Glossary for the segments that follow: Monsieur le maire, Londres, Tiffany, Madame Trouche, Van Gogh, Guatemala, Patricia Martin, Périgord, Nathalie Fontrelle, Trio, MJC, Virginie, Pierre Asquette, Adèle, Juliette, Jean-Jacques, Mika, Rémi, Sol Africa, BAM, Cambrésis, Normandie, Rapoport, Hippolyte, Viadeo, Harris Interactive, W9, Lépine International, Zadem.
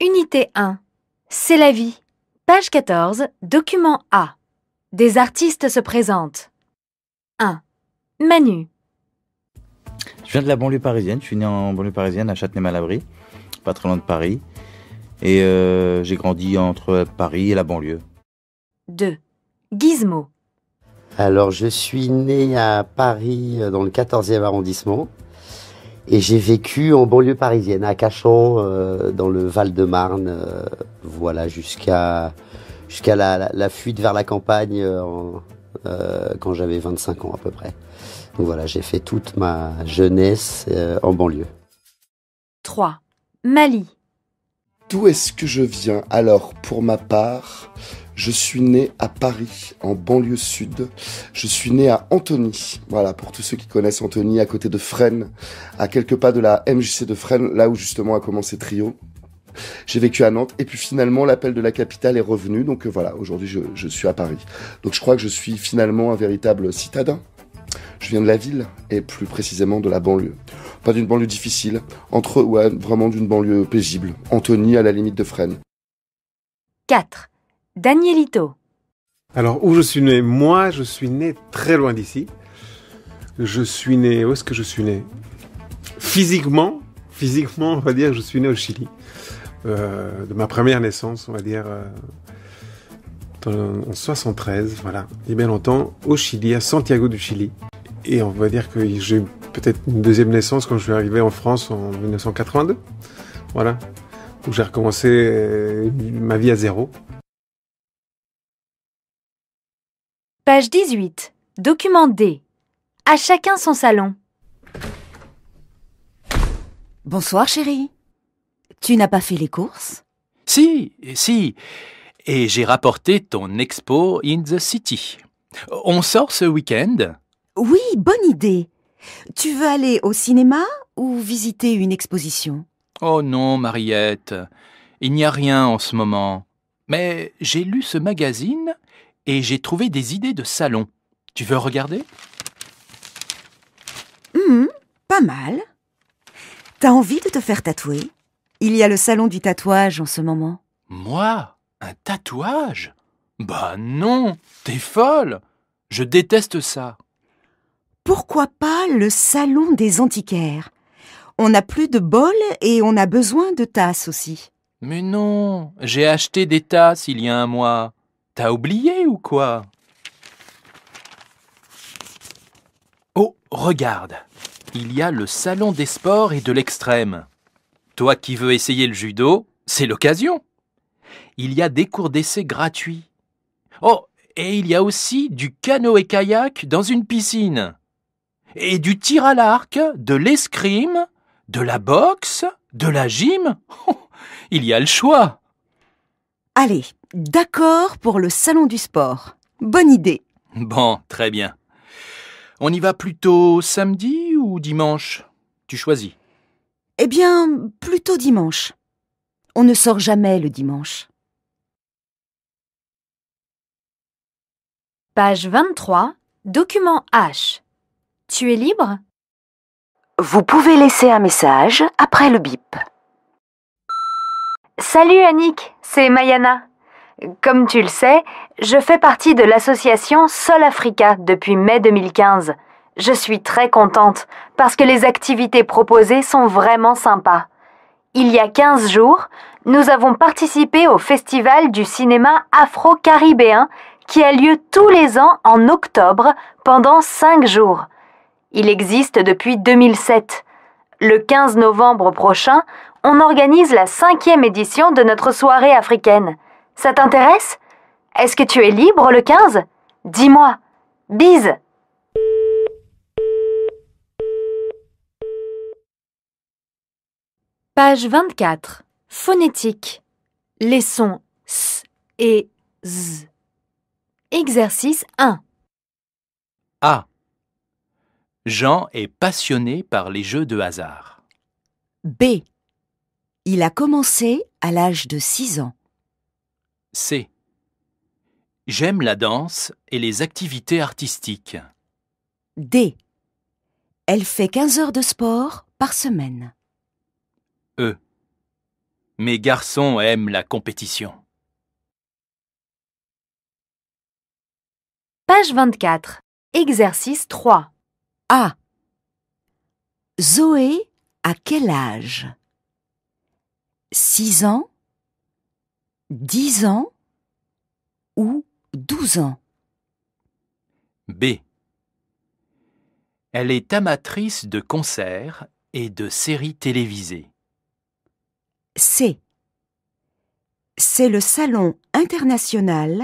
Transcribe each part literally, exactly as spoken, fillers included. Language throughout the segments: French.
Unité un. C'est la vie. Page quatorze, document A. Des artistes se présentent. un. Manu. Je viens de la banlieue parisienne. Je suis né en banlieue parisienne à Châtenay-Malabry, pas très loin de Paris. Et euh, j'ai grandi entre Paris et la banlieue. deux. Gizmo. Alors, je suis né à Paris, dans le quatorzième arrondissement. Et j'ai vécu en banlieue parisienne, à Cachan, euh, dans le Val-de-Marne, euh, voilà, jusqu'à jusqu'à la, la, la fuite vers la campagne euh, euh, quand j'avais vingt-cinq ans à peu près. Donc voilà, j'ai fait toute ma jeunesse euh, en banlieue. trois. Mali. D'où est-ce que je viens? Alors, pour ma part, je suis né à Paris, en banlieue sud. Je suis né à Antony. Voilà, pour tous ceux qui connaissent Antony, à côté de Fresnes, à quelques pas de la M J C de Fresnes, là où justement a commencé Trio. J'ai vécu à Nantes, et puis finalement, l'appel de la capitale est revenu. Donc euh, voilà, aujourd'hui, je, je suis à Paris. Donc je crois que je suis finalement un véritable citadin. Je viens de la ville, et plus précisément de la banlieue. Pas d'une banlieue difficile, entre, ouais, vraiment d'une banlieue paisible. Antony, à la limite de Fresnes. quatre. Danielito. Alors, où je suis né? Moi, je suis né très loin d'ici. Je suis né... Où est-ce que je suis né? Physiquement, physiquement, on va dire, je suis né au Chili. Euh, de ma première naissance, on va dire, euh, en soixante-treize, voilà. Il y a bien longtemps, au Chili, à Santiago du Chili. Et on va dire que j'ai eu peut-être une deuxième naissance quand je suis arrivé en France en mille neuf cent quatre-vingt-deux. Voilà. Où j'ai recommencé euh, ma vie à zéro. Page dix-huit. Document D. À chacun son salon. Bonsoir, chérie. Tu n'as pas fait les courses? Si, si. Et j'ai rapporté ton expo in the city. On sort ce week-end? Oui, bonne idée. Tu veux aller au cinéma ou visiter une exposition? Oh non, Mariette. Il n'y a rien en ce moment. Mais j'ai lu ce magazine... Et j'ai trouvé des idées de salon. Tu veux regarder? Hum, mmh, pas mal. T'as envie de te faire tatouer? Il y a le salon du tatouage en ce moment. Moi? Un tatouage? Bah non, t'es folle. Je déteste ça. Pourquoi pas le salon des antiquaires? On n'a plus de bols et on a besoin de tasses aussi. Mais non, j'ai acheté des tasses il y a un mois. T'as oublié ou quoi? Oh, regarde. Il y a le salon des sports et de l'extrême. Toi qui veux essayer le judo, c'est l'occasion. Il y a des cours d'essai gratuits. Oh, et il y a aussi du canoë-kayak dans une piscine. Et du tir à l'arc, de l'escrime, de la boxe, de la gym. Oh, il y a le choix. Allez. D'accord pour le salon du sport. Bonne idée. Bon, très bien. On y va plutôt samedi ou dimanche? Tu choisis. Eh bien, plutôt dimanche. On ne sort jamais le dimanche. Page vingt-trois, document H. Tu es libre? Vous pouvez laisser un message après le bip. Salut Annick, c'est Mayana. Comme tu le sais, je fais partie de l'association Sol Africa depuis mai deux mille quinze. Je suis très contente parce que les activités proposées sont vraiment sympas. Il y a quinze jours, nous avons participé au festival du cinéma afro-caribéen qui a lieu tous les ans en octobre pendant cinq jours. Il existe depuis deux mille sept. Le quinze novembre prochain, on organise la cinquième édition de notre soirée africaine. Ça t'intéresse? Est-ce que tu es libre le quinze? Dis-moi. Bise. Page vingt-quatre. Phonétique. Les sons S et Z. Exercice un. A. Jean est passionné par les jeux de hasard. B. Il a commencé à l'âge de six ans. C. J'aime la danse et les activités artistiques. D. Elle fait quinze heures de sport par semaine. E. Mes garçons aiment la compétition. Page vingt-quatre. Exercice trois. A. Zoé a quel âge? six ans, dix ans ou douze ans? B. Elle est amatrice de concerts et de séries télévisées. C. C'est le salon international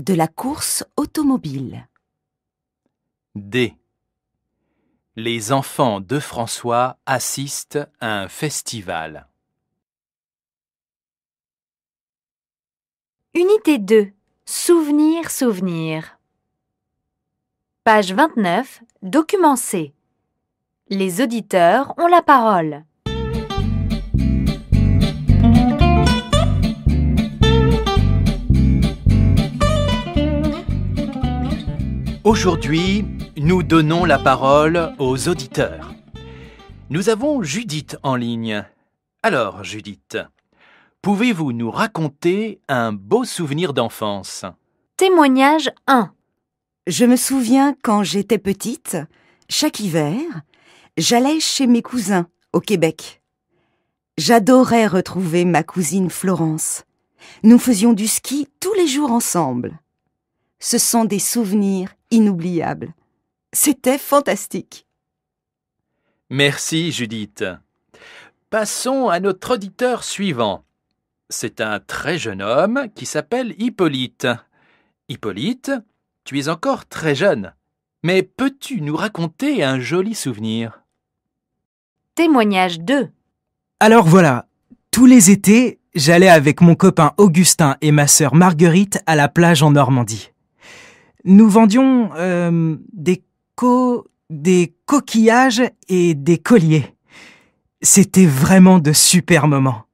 de la course automobile. D. Les enfants de François assistent à un festival. Unité deux. Souvenirs, souvenirs. Page vingt-neuf. Document C. Les auditeurs ont la parole. Aujourd'hui, nous donnons la parole aux auditeurs. Nous avons Judith en ligne. Alors, Judith, pouvez-vous nous raconter un beau souvenir d'enfance? Témoignage un. Je me souviens quand j'étais petite, chaque hiver, j'allais chez mes cousins au Québec. J'adorais retrouver ma cousine Florence. Nous faisions du ski tous les jours ensemble. Ce sont des souvenirs inoubliables. C'était fantastique. Merci, Judith. Passons à notre auditeur suivant. C'est un très jeune homme qui s'appelle Hippolyte. Hippolyte, tu es encore très jeune, mais peux-tu nous raconter un joli souvenir? Témoignage deux. Alors voilà, tous les étés, j'allais avec mon copain Augustin et ma sœur Marguerite à la plage en Normandie. Nous vendions euh, des, co des coquillages et des colliers. C'était vraiment de super moments.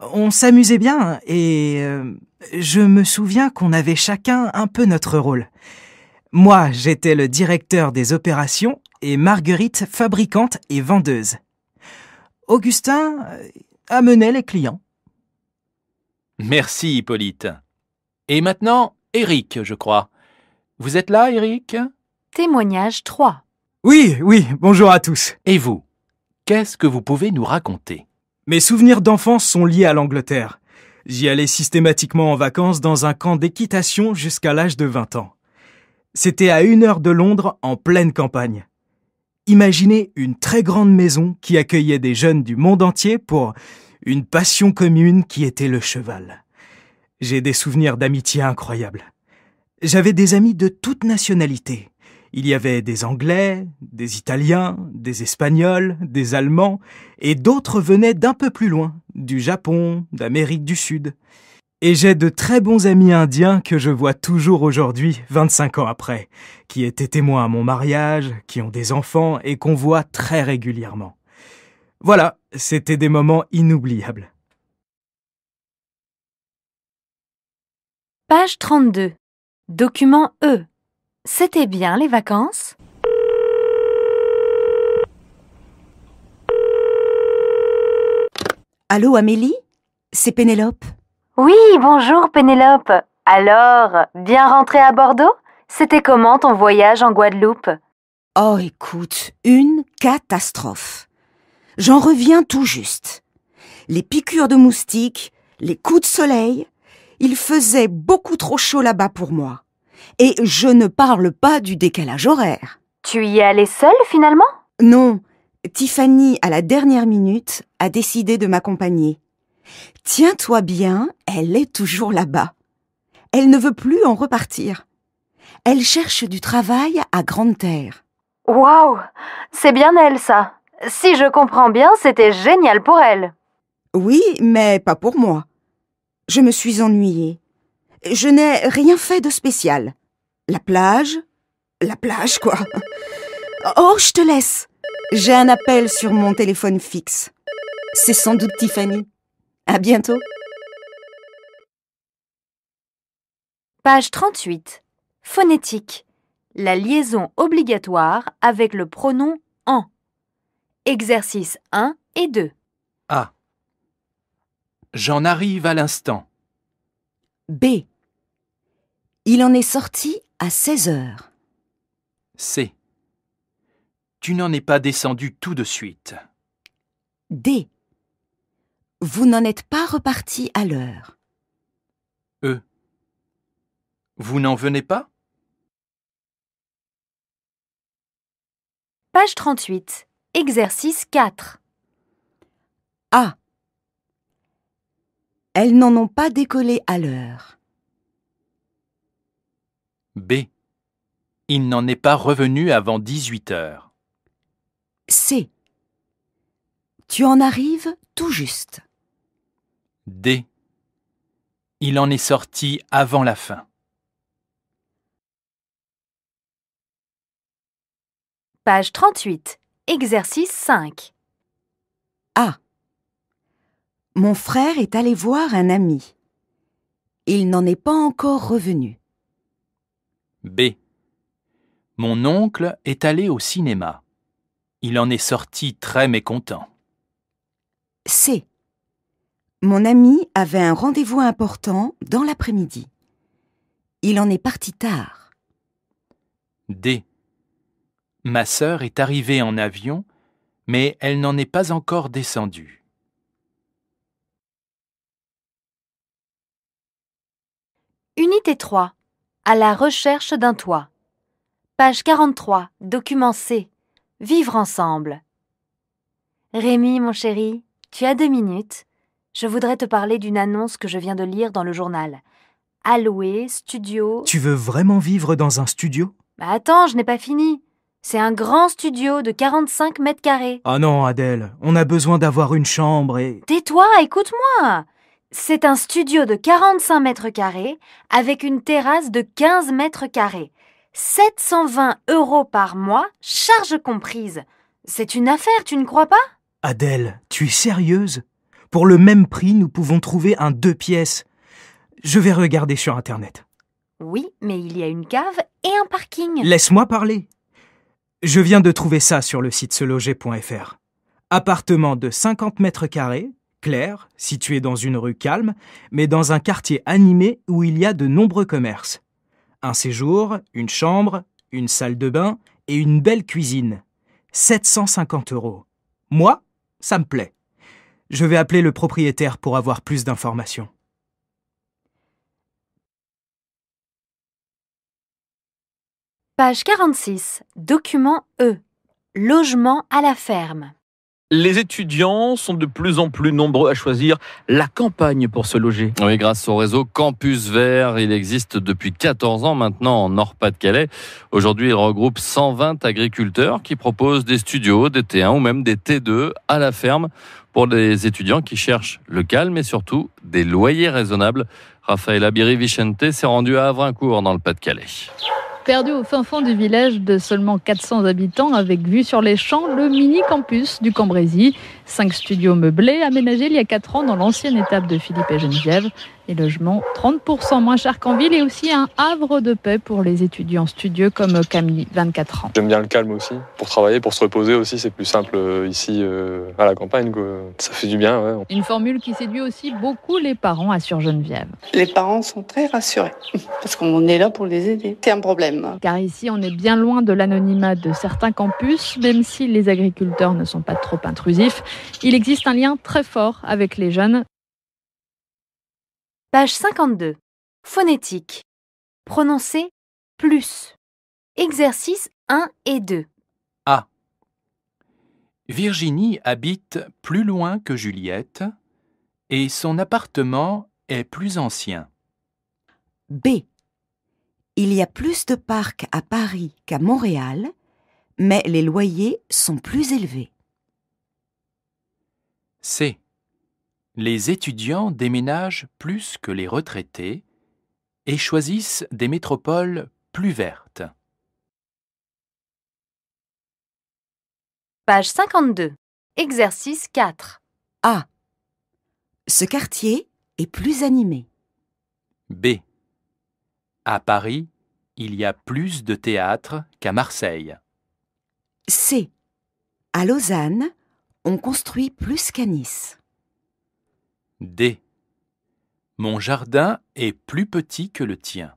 On s'amusait bien et euh, je me souviens qu'on avait chacun un peu notre rôle. Moi, j'étais le directeur des opérations et Marguerite, fabricante et vendeuse. Augustin amenait les clients. Merci, Hippolyte. Et maintenant, Eric, je crois. Vous êtes là, Eric? Témoignage trois. Oui, oui, bonjour à tous. Et vous, qu'est-ce que vous pouvez nous raconter? Mes souvenirs d'enfance sont liés à l'Angleterre. J'y allais systématiquement en vacances dans un camp d'équitation jusqu'à l'âge de vingt ans. C'était à une heure de Londres, en pleine campagne. Imaginez une très grande maison qui accueillait des jeunes du monde entier pour une passion commune qui était le cheval. J'ai des souvenirs d'amitié incroyables. J'avais des amis de toute nationalité. Il y avait des Anglais, des Italiens, des Espagnols, des Allemands, et d'autres venaient d'un peu plus loin, du Japon, d'Amérique du Sud. Et j'ai de très bons amis indiens que je vois toujours aujourd'hui, vingt-cinq ans après, qui étaient témoins à mon mariage, qui ont des enfants et qu'on voit très régulièrement. Voilà, c'était des moments inoubliables. Page trente-deux. Document E. C'était bien les vacances? Allô, Amélie? C'est Pénélope. Oui, bonjour Pénélope. Alors, bien rentrée à Bordeaux? C'était comment ton voyage en Guadeloupe? Oh, écoute, une catastrophe. J'en reviens tout juste. Les piqûres de moustiques, les coups de soleil... Il faisait beaucoup trop chaud là-bas pour moi. Et je ne parle pas du décalage horaire. Tu y es allée seule, finalement? Non. Tiffany, à la dernière minute, a décidé de m'accompagner. Tiens-toi bien, elle est toujours là-bas. Elle ne veut plus en repartir. Elle cherche du travail à Grande-Terre. Waouh! C'est bien elle, ça. Si je comprends bien, c'était génial pour elle. Oui, mais pas pour moi. Je me suis ennuyée. Je n'ai rien fait de spécial. La plage, la plage, quoi. Oh, je te laisse. J'ai un appel sur mon téléphone fixe. C'est sans doute Tiffany. À bientôt. Page trente-huit. Phonétique. La liaison obligatoire avec le pronom « en ». Exercices un et deux. A. J'en arrive à l'instant. B. Il en est sorti à seize heures. C. Tu n'en es pas descendu tout de suite. D. Vous n'en êtes pas reparti à l'heure. E. Vous n'en venez pas? Page trente-huit. Exercice quatre. A. Elles n'en ont pas décollé à l'heure. B. Il n'en est pas revenu avant dix-huit heures. C. Tu en arrives tout juste. D. Il en est sorti avant la fin. Page trente-huit. Exercice cinq. A. Mon frère est allé voir un ami. Il n'en est pas encore revenu. B. Mon oncle est allé au cinéma. Il en est sorti très mécontent. C. Mon ami avait un rendez-vous important dans l'après-midi. Il en est parti tard. D. Ma sœur est arrivée en avion, mais elle n'en est pas encore descendue. Unité trois. À la recherche d'un toit. Page quarante-trois. Document C. Vivre ensemble. Rémi, mon chéri, tu as deux minutes. Je voudrais te parler d'une annonce que je viens de lire dans le journal. Alloué, studio... Tu veux vraiment vivre dans un studio? Bah attends, je n'ai pas fini. C'est un grand studio de quarante-cinq mètres carrés. Ah non, Adèle, on a besoin d'avoir une chambre et... Tais-toi, écoute-moi. C'est un studio de quarante-cinq mètres carrés avec une terrasse de quinze mètres carrés. sept cent vingt euros par mois, charges comprises. C'est une affaire, tu ne crois pas? Adèle, tu es sérieuse? Pour le même prix, nous pouvons trouver un deux pièces. Je vais regarder sur Internet. Oui, mais il y a une cave et un parking. Laisse-moi parler. Je viens de trouver ça sur le site se loger point F R. Appartement de cinquante mètres carrés. Clair, situé dans une rue calme, mais dans un quartier animé où il y a de nombreux commerces. Un séjour, une chambre, une salle de bain et une belle cuisine. sept cent cinquante euros. Moi, ça me plaît. Je vais appeler le propriétaire pour avoir plus d'informations. Page quarante-six. Document E. Logement à la ferme. Les étudiants sont de plus en plus nombreux à choisir la campagne pour se loger. Oui, grâce au réseau Campus Vert, il existe depuis quatorze ans maintenant en Nord-Pas-de-Calais. Aujourd'hui, il regroupe cent vingt agriculteurs qui proposent des studios, des T un ou même des T deux à la ferme pour les étudiants qui cherchent le calme et surtout des loyers raisonnables. Raffaella Biri-Vicente s'est rendue à Havrincourt dans le Pas-de-Calais. Perdu au fin fond du village de seulement quatre cents habitants, avec vue sur les champs, le mini-campus du Cambrésis. Cinq studios meublés, aménagés il y a quatre ans dans l'ancienne étape de Philippe et Geneviève. Les logements trente pour cent moins chers qu'en ville et aussi un havre de paix pour les étudiants studieux comme Camille, vingt-quatre ans. J'aime bien le calme aussi. Pour travailler, pour se reposer aussi, c'est plus simple ici euh, à la campagne, quoi. Ça fait du bien, ouais. Une formule qui séduit aussi beaucoup les parents, assure Geneviève. Les parents sont très rassurés parce qu'on est là pour les aider. C'est un problème. Car ici, on est bien loin de l'anonymat de certains campus, même si les agriculteurs ne sont pas trop intrusifs. Il existe un lien très fort avec les jeunes. Page cinquante-deux. Phonétique. Prononcer plus. Exercices un et deux. A. Virginie habite plus loin que Juliette et son appartement est plus ancien. B. Il y a plus de parcs à Paris qu'à Montréal, mais les loyers sont plus élevés. C. Les étudiants déménagent plus que les retraités et choisissent des métropoles plus vertes. Page cinquante-deux. Exercice quatre. A. Ce quartier est plus animé. B. À Paris, il y a plus de théâtres qu'à Marseille. C. À Lausanne, on construit plus qu'à Nice. D. Mon jardin est plus petit que le tien.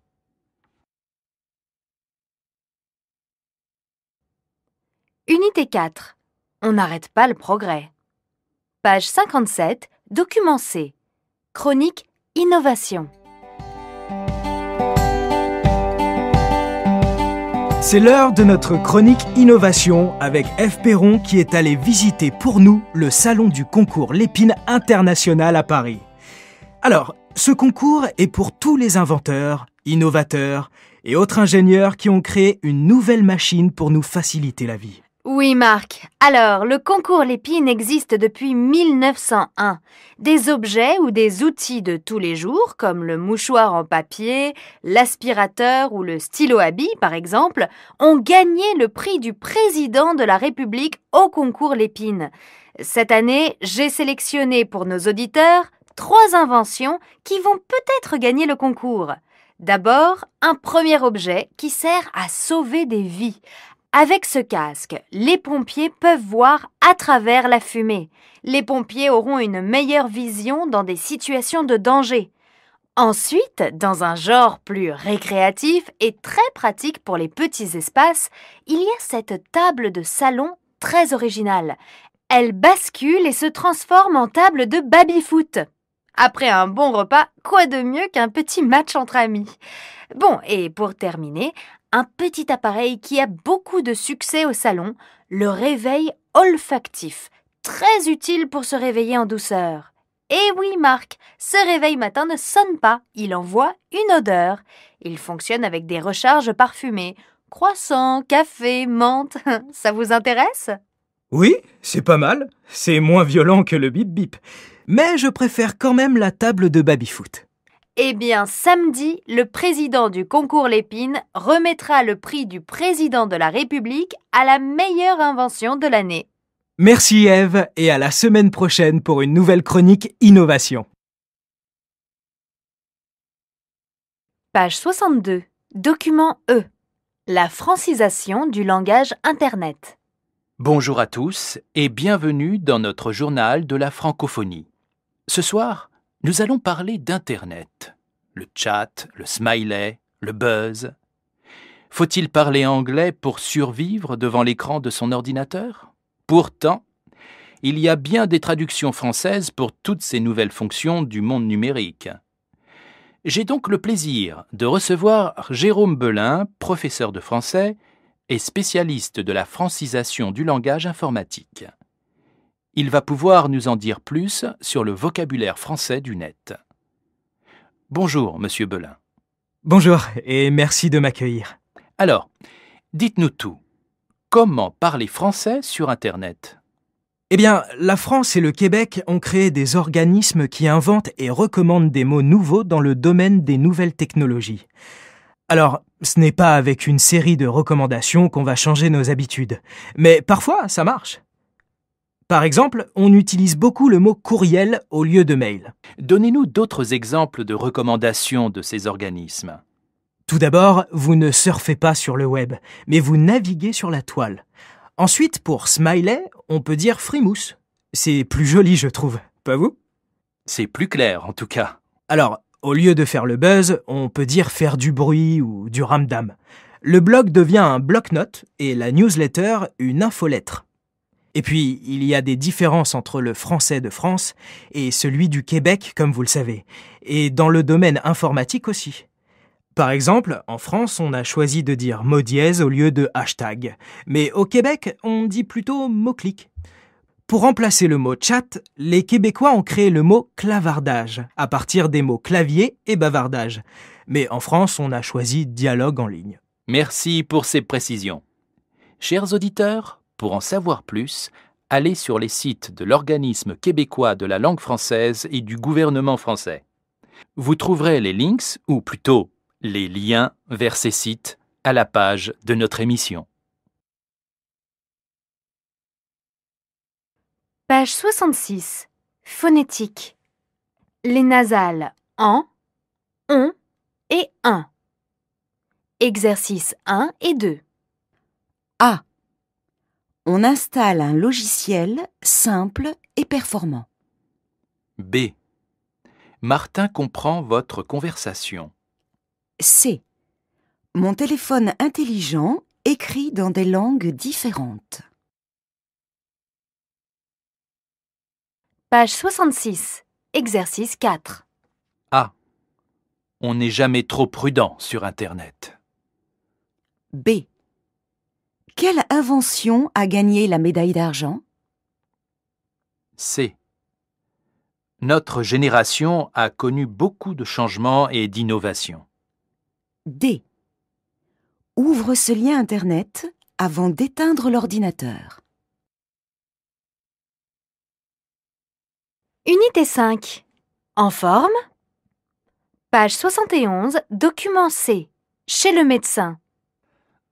Unité quatre. On n'arrête pas le progrès. Page cinquante-sept, document C. Chronique Innovation. C'est l'heure de notre chronique Innovation avec Ève Perron qui est allée visiter pour nous le salon du concours Lépine International à Paris. Alors, ce concours est pour tous les inventeurs, innovateurs et autres ingénieurs qui ont créé une nouvelle machine pour nous faciliter la vie. Oui Marc, alors le concours Lépine existe depuis mille neuf cent un. Des objets ou des outils de tous les jours comme le mouchoir en papier, l'aspirateur ou le stylo à billes par exemple, ont gagné le prix du président de la République au concours Lépine. Cette année, j'ai sélectionné pour nos auditeurs trois inventions qui vont peut-être gagner le concours. D'abord, un premier objet qui sert à sauver des vies. Avec ce casque, les pompiers peuvent voir à travers la fumée. Les pompiers auront une meilleure vision dans des situations de danger. Ensuite, dans un genre plus récréatif et très pratique pour les petits espaces, il y a cette table de salon très originale. Elle bascule et se transforme en table de baby-foot. Après un bon repas, quoi de mieux qu'un petit match entre amis? Bon, et pour terminer, un petit appareil qui a beaucoup de succès au salon, le réveil olfactif, très utile pour se réveiller en douceur. Eh oui Marc, ce réveil matin ne sonne pas, il envoie une odeur. Il fonctionne avec des recharges parfumées, croissant, café, menthe, ça vous intéresse? Oui, c'est pas mal, c'est moins violent que le bip-bip, mais je préfère quand même la table de baby-foot. Eh bien, samedi, le président du concours Lépine remettra le prix du président de la République à la meilleure invention de l'année. Merci Ève et à la semaine prochaine pour une nouvelle chronique Innovation. Page soixante-deux, document E. La francisation du langage Internet. Bonjour à tous et bienvenue dans notre journal de la francophonie. Ce soir, nous allons parler d'Internet, le chat, le smiley, le buzz. Faut-il parler anglais pour survivre devant l'écran de son ordinateur? Pourtant, il y a bien des traductions françaises pour toutes ces nouvelles fonctions du monde numérique. J'ai donc le plaisir de recevoir Jérôme Belin, professeur de français et spécialiste de la francisation du langage informatique. Il va pouvoir nous en dire plus sur le vocabulaire français du net. Bonjour, Monsieur Belin. Bonjour et merci de m'accueillir. Alors, dites-nous tout. Comment parler français sur Internet? Eh bien, la France et le Québec ont créé des organismes qui inventent et recommandent des mots nouveaux dans le domaine des nouvelles technologies. Alors, ce n'est pas avec une série de recommandations qu'on va changer nos habitudes, mais parfois, ça marche. Par exemple, on utilise beaucoup le mot « courriel » au lieu de « mail ». Donnez-nous d'autres exemples de recommandations de ces organismes. Tout d'abord, vous ne surfez pas sur le web, mais vous naviguez sur la toile. Ensuite, pour « smiley », on peut dire « frimousse ». C'est plus joli, je trouve, pas vous? C'est plus clair, en tout cas. Alors, au lieu de faire le buzz, on peut dire « faire du bruit » ou « du ramdam ». Le blog devient un bloc-notes et la newsletter une infolettre. Et puis, il y a des différences entre le français de France et celui du Québec, comme vous le savez, et dans le domaine informatique aussi. Par exemple, en France, on a choisi de dire mot dièse au lieu de hashtag, mais au Québec, on dit plutôt mot-clic. Pour remplacer le mot chat, les Québécois ont créé le mot clavardage, à partir des mots clavier et bavardage. Mais en France, on a choisi dialogue en ligne. Merci pour ces précisions. Chers auditeurs, pour en savoir plus, allez sur les sites de l'Organisme québécois de la langue française et du gouvernement français. Vous trouverez les links, ou plutôt les liens vers ces sites, à la page de notre émission. Page soixante-six. Phonétique. Les nasales en, on et un. Exercice un et deux. A. On installe un logiciel simple et performant. B. Martin comprend votre conversation. C. Mon téléphone intelligent écrit dans des langues différentes. Page soixante-six, exercice quatre. A. On n'est jamais trop prudent sur Internet. B. Quelle invention a gagné la médaille d'argent? C. Notre génération a connu beaucoup de changements et d'innovations. D. Ouvre ce lien Internet avant d'éteindre l'ordinateur. Unité cinq. En forme. Page soixante et onze, document C. Chez le médecin.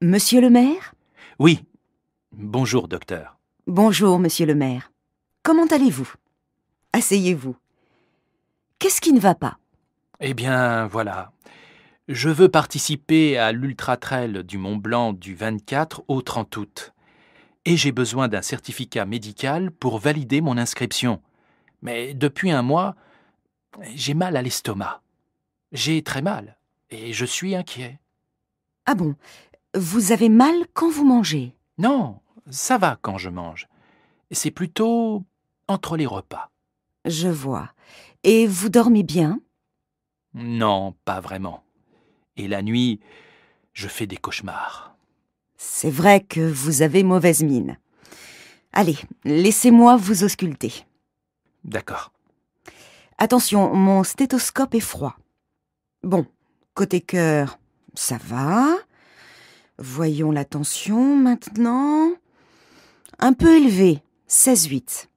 Monsieur le maire? Oui. Bonjour, docteur. Bonjour, monsieur le maire. Comment allez-vous? Asseyez-vous. Qu'est-ce qui ne va pas? Eh bien, voilà. Je veux participer à l'ultra-trail du Mont-Blanc du vingt-quatre au trente août. Et j'ai besoin d'un certificat médical pour valider mon inscription. Mais depuis un mois, j'ai mal à l'estomac. J'ai très mal et je suis inquiet. Ah bon? Vous avez mal quand vous mangez? Non, ça va quand je mange. C'est plutôt entre les repas. Je vois. Et vous dormez bien? Non, pas vraiment. Et la nuit, je fais des cauchemars. C'est vrai que vous avez mauvaise mine. Allez, laissez-moi vous ausculter. D'accord. Attention, mon stéthoscope est froid. Bon, côté cœur, ça va. Voyons la tension maintenant. Un peu élevée, seize virgule huit.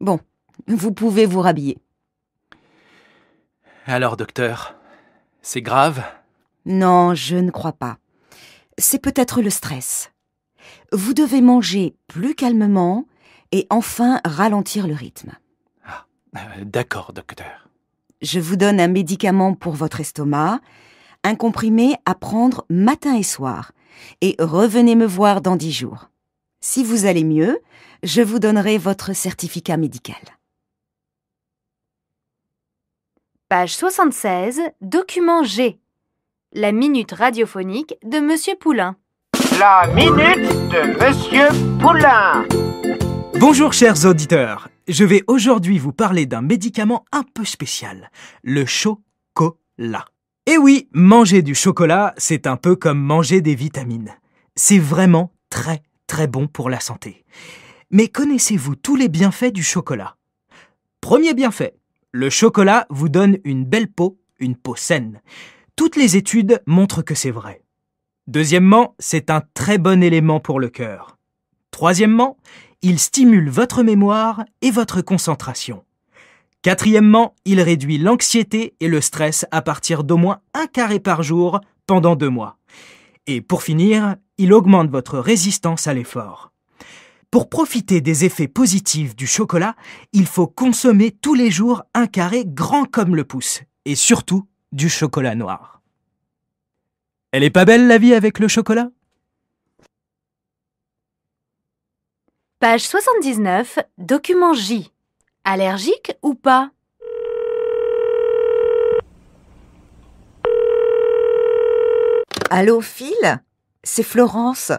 Bon, vous pouvez vous rhabiller. Alors, docteur, c'est grave? Non, je ne crois pas. C'est peut-être le stress. Vous devez manger plus calmement et enfin ralentir le rythme. Ah, euh, d'accord, docteur. Je vous donne un médicament pour votre estomac, un comprimé à prendre matin et soir. Et revenez me voir dans dix jours. Si vous allez mieux, je vous donnerai votre certificat médical. Page soixante-seize, document G. La minute radiophonique de Monsieur Poulain. La minute de Monsieur Poulain. Bonjour chers auditeurs, je vais aujourd'hui vous parler d'un médicament un peu spécial, le chocolat. Et oui, manger du chocolat, c'est un peu comme manger des vitamines. C'est vraiment très, très bon pour la santé. Mais connaissez-vous tous les bienfaits du chocolat? Premier bienfait, le chocolat vous donne une belle peau, une peau saine. Toutes les études montrent que c'est vrai. Deuxièmement, c'est un très bon élément pour le cœur. Troisièmement, il stimule votre mémoire et votre concentration. Quatrièmement, il réduit l'anxiété et le stress à partir d'au moins un carré par jour pendant deux mois. Et pour finir, il augmente votre résistance à l'effort. Pour profiter des effets positifs du chocolat, il faut consommer tous les jours un carré grand comme le pouce, et surtout du chocolat noir. Elle est pas belle la vie avec le chocolat? Page soixante-dix-neuf, document J. Allergique ou pas? Allô, Phil? C'est Florence.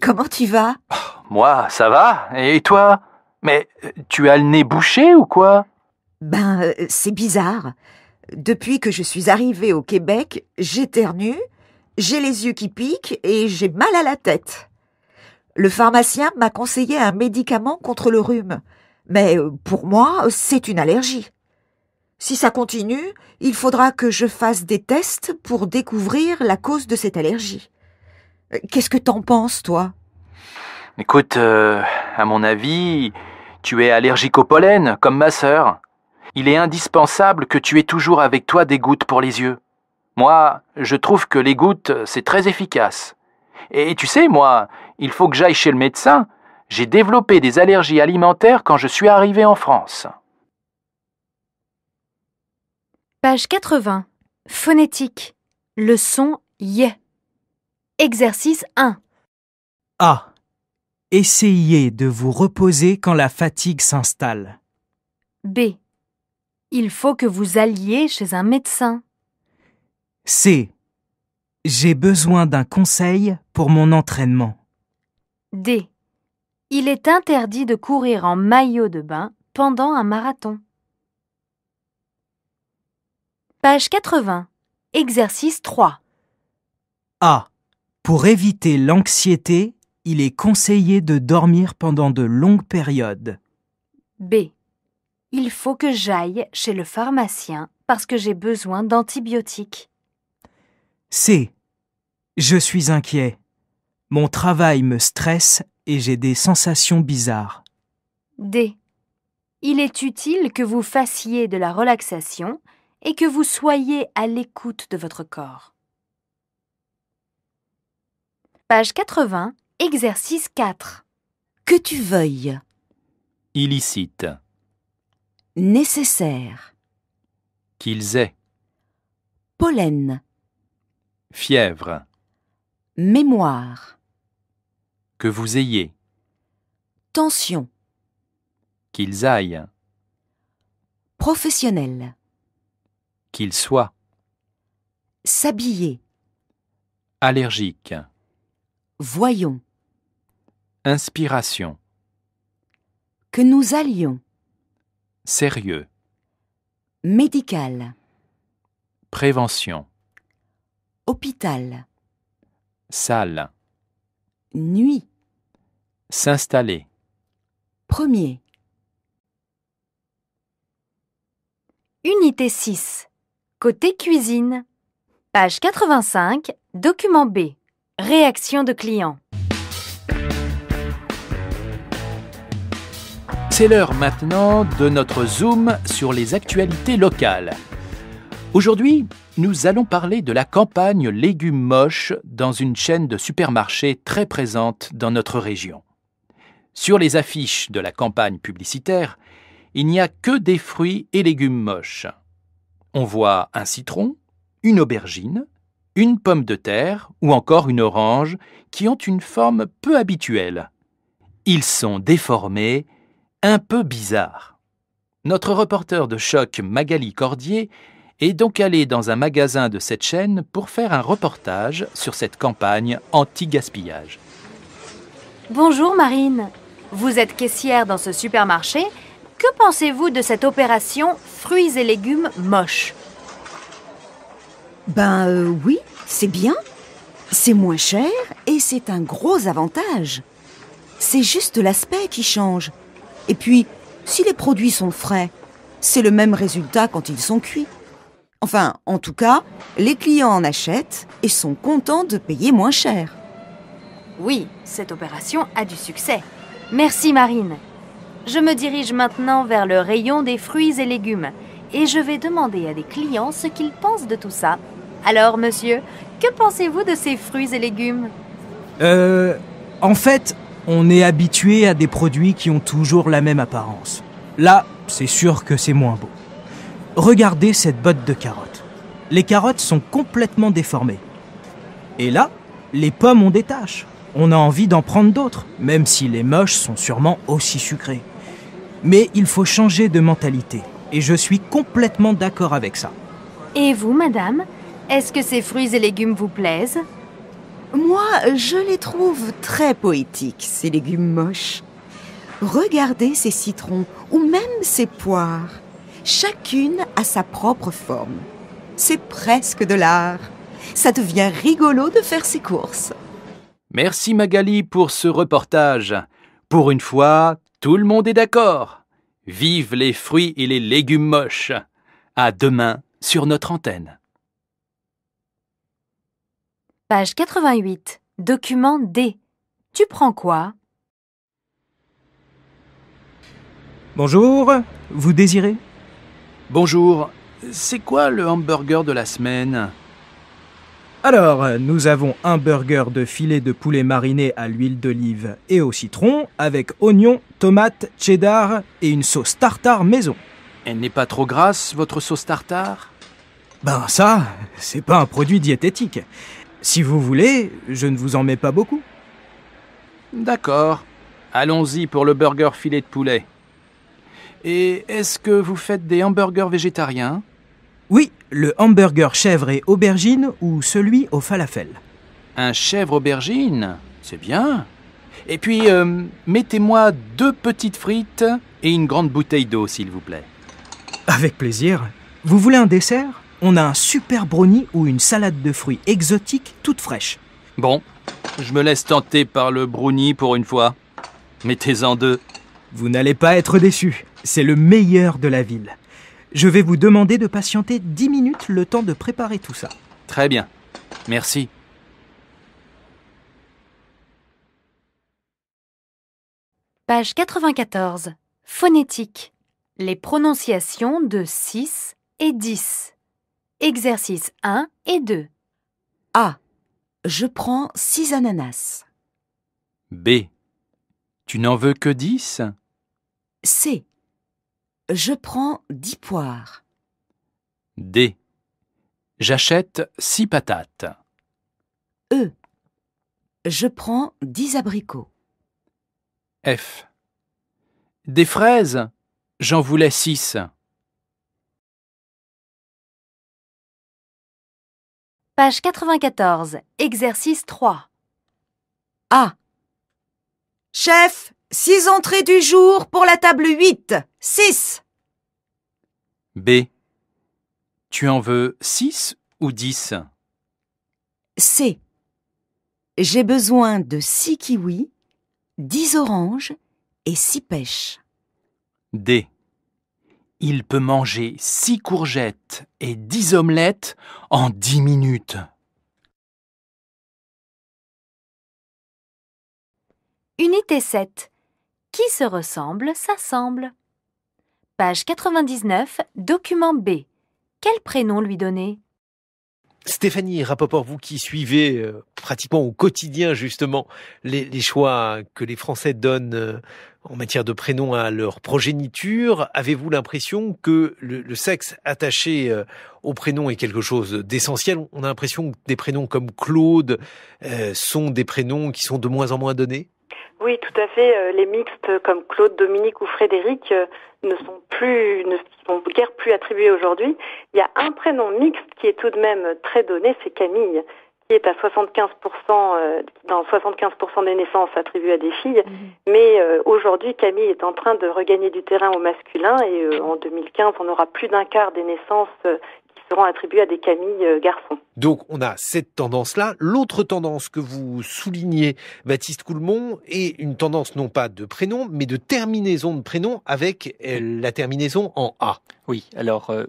Comment tu vas? Oh, moi, ça va. Et toi? Mais tu as le nez bouché ou quoi? Ben, euh, c'est bizarre. Depuis que je suis arrivée au Québec, j'éternue, j'ai les yeux qui piquent et j'ai mal à la tête. Le pharmacien m'a conseillé un médicament contre le rhume. Mais pour moi, c'est une allergie. Si ça continue, il faudra que je fasse des tests pour découvrir la cause de cette allergie. Qu'est-ce que t'en penses, toi? Écoute, euh, à mon avis, tu es allergique au pollen, comme ma sœur. Il est indispensable que tu aies toujours avec toi des gouttes pour les yeux. Moi, je trouve que les gouttes, c'est très efficace. Et tu sais, moi, il faut que j'aille chez le médecin. J'ai développé des allergies alimentaires quand je suis arrivée en France. Page quatre-vingts. Phonétique. Le son Y. Exercice un. A. Essayez de vous reposer quand la fatigue s'installe. B. Il faut que vous alliez chez un médecin. C. J'ai besoin d'un conseil pour mon entraînement. D. Il est interdit de courir en maillot de bain pendant un marathon. Page quatre-vingts. Exercice trois. A. Pour éviter l'anxiété, il est conseillé de dormir pendant de longues périodes. B. Il faut que j'aille chez le pharmacien parce que j'ai besoin d'antibiotiques. C. Je suis inquiet. Mon travail me stresse et j'ai des sensations bizarres. D. Il est utile que vous fassiez de la relaxation et que vous soyez à l'écoute de votre corps. Page quatre-vingts, exercice quatre. Que tu veuilles. Illicite. Nécessaire. Qu'ils aient. Pollen. Fièvre. Mémoire. Que vous ayez. Tension. Qu'ils aillent. Professionnel. Qu'ils soient. S'habiller. Allergique. Voyons. Inspiration. Que nous allions. Sérieux. Médical. Prévention. Hôpital. Salle. Nuit. S'installer. Premier. Unité six. Côté cuisine. Page quatre-vingt-cinq, document B. Réaction de client. C'est l'heure maintenant de notre zoom sur les actualités locales. Aujourd'hui, nous allons parler de la campagne légumes moches dans une chaîne de supermarchés très présente dans notre région. Sur les affiches de la campagne publicitaire, il n'y a que des fruits et légumes moches. On voit un citron, une aubergine, une pomme de terre ou encore une orange qui ont une forme peu habituelle. Ils sont déformés, un peu bizarres. Notre reporter de choc Magali Cordier est donc allé dans un magasin de cette chaîne pour faire un reportage sur cette campagne anti-gaspillage. Bonjour Marine, vous êtes caissière dans ce supermarché. Que pensez-vous de cette opération fruits et légumes moches? Ben euh, oui, c'est bien. C'est moins cher et c'est un gros avantage. C'est juste l'aspect qui change. Et puis, si les produits sont frais, c'est le même résultat quand ils sont cuits. Enfin, en tout cas, les clients en achètent et sont contents de payer moins cher. Oui, cette opération a du succès. Merci Marine. Je me dirige maintenant vers le rayon des fruits et légumes et je vais demander à des clients ce qu'ils pensent de tout ça. Alors monsieur, que pensez-vous de ces fruits et légumes? Euh... En fait, on est habitué à des produits qui ont toujours la même apparence. Là, c'est sûr que c'est moins beau. Regardez cette botte de carottes. Les carottes sont complètement déformées. Et là, les pommes ont des taches. On a envie d'en prendre d'autres, même si les moches sont sûrement aussi sucrées. Mais il faut changer de mentalité, et je suis complètement d'accord avec ça. Et vous, madame, est-ce que ces fruits et légumes vous plaisent? Moi, je les trouve très poétiques, ces légumes moches. Regardez ces citrons, ou même ces poires. Chacune a sa propre forme. C'est presque de l'art. Ça devient rigolo de faire ses courses. Merci Magali pour ce reportage. Pour une fois, tout le monde est d'accord. Vive les fruits et les légumes moches. À demain sur notre antenne. Page quatre-vingt-huit, document D. Tu prends quoi? Bonjour, vous désirez? Bonjour, c'est quoi le hamburger de la semaine? Alors, nous avons un burger de filet de poulet mariné à l'huile d'olive et au citron, avec oignons, tomates, cheddar et une sauce tartare maison. Elle n'est pas trop grasse, votre sauce tartare? Ben ça, c'est pas un produit diététique. Si vous voulez, je ne vous en mets pas beaucoup. D'accord, allons-y pour le burger filet de poulet. Et est-ce que vous faites des hamburgers végétariens? Oui, le hamburger chèvre et aubergine ou celui au falafel. Un chèvre aubergine, c'est bien. Et puis, euh, mettez-moi deux petites frites et une grande bouteille d'eau, s'il vous plaît. Avec plaisir. Vous voulez un dessert? On a un super brownie ou une salade de fruits exotiques toute fraîche. Bon, je me laisse tenter par le brownie pour une fois. Mettez-en deux. Vous n'allez pas être déçus. C'est le meilleur de la ville. Je vais vous demander de patienter dix minutes le temps de préparer tout ça. Très bien. Merci. Page quatre-vingt-quatorze. Phonétique. Les prononciations de six et dix. Exercice un et deux. A. Je prends six ananas. B. Tu n'en veux que dix? C. Je prends dix poires. D. J'achète six patates. E. Je prends dix abricots. F. Des fraises, j'en voulais six. Page quatre-vingt-quatorze, exercice trois. A. Chef, six entrées du jour pour la table huit. six. B. Tu en veux six ou dix? C. J'ai besoin de six kiwis. dix oranges et six pêches. D. Il peut manger six courgettes et dix omelettes en dix minutes. Unité sept. Qui se ressemble, s'assemble. Page quatre-vingt-dix-neuf, document B. Quel prénom lui donner? Stéphanie et Rapoport, vous qui suivez euh, pratiquement au quotidien justement les, les choix que les Français donnent euh, en matière de prénoms à leur progéniture, avez-vous l'impression que le, le sexe attaché euh, au prénom est quelque chose d'essentiel? On a l'impression que des prénoms comme Claude euh, sont des prénoms qui sont de moins en moins donnés? Oui, tout à fait. Les mixtes comme Claude, Dominique ou Frédéric ne sont plus, ne sont guère plus attribués aujourd'hui. Il y a un prénom mixte qui est tout de même très donné, c'est Camille, qui est à soixante-quinze pour cent, dans soixante-quinze pour cent des naissances attribuées à des filles. Mmh. Mais aujourd'hui, Camille est en train de regagner du terrain au masculin et en deux mille quinze, on aura plus d'un quart des naissances seront attribués à des Camille garçons. Donc on a cette tendance-là. L'autre tendance que vous soulignez, Baptiste Coulmont, est une tendance non pas de prénom, mais de terminaison de prénom avec la terminaison en A. Oui, alors euh,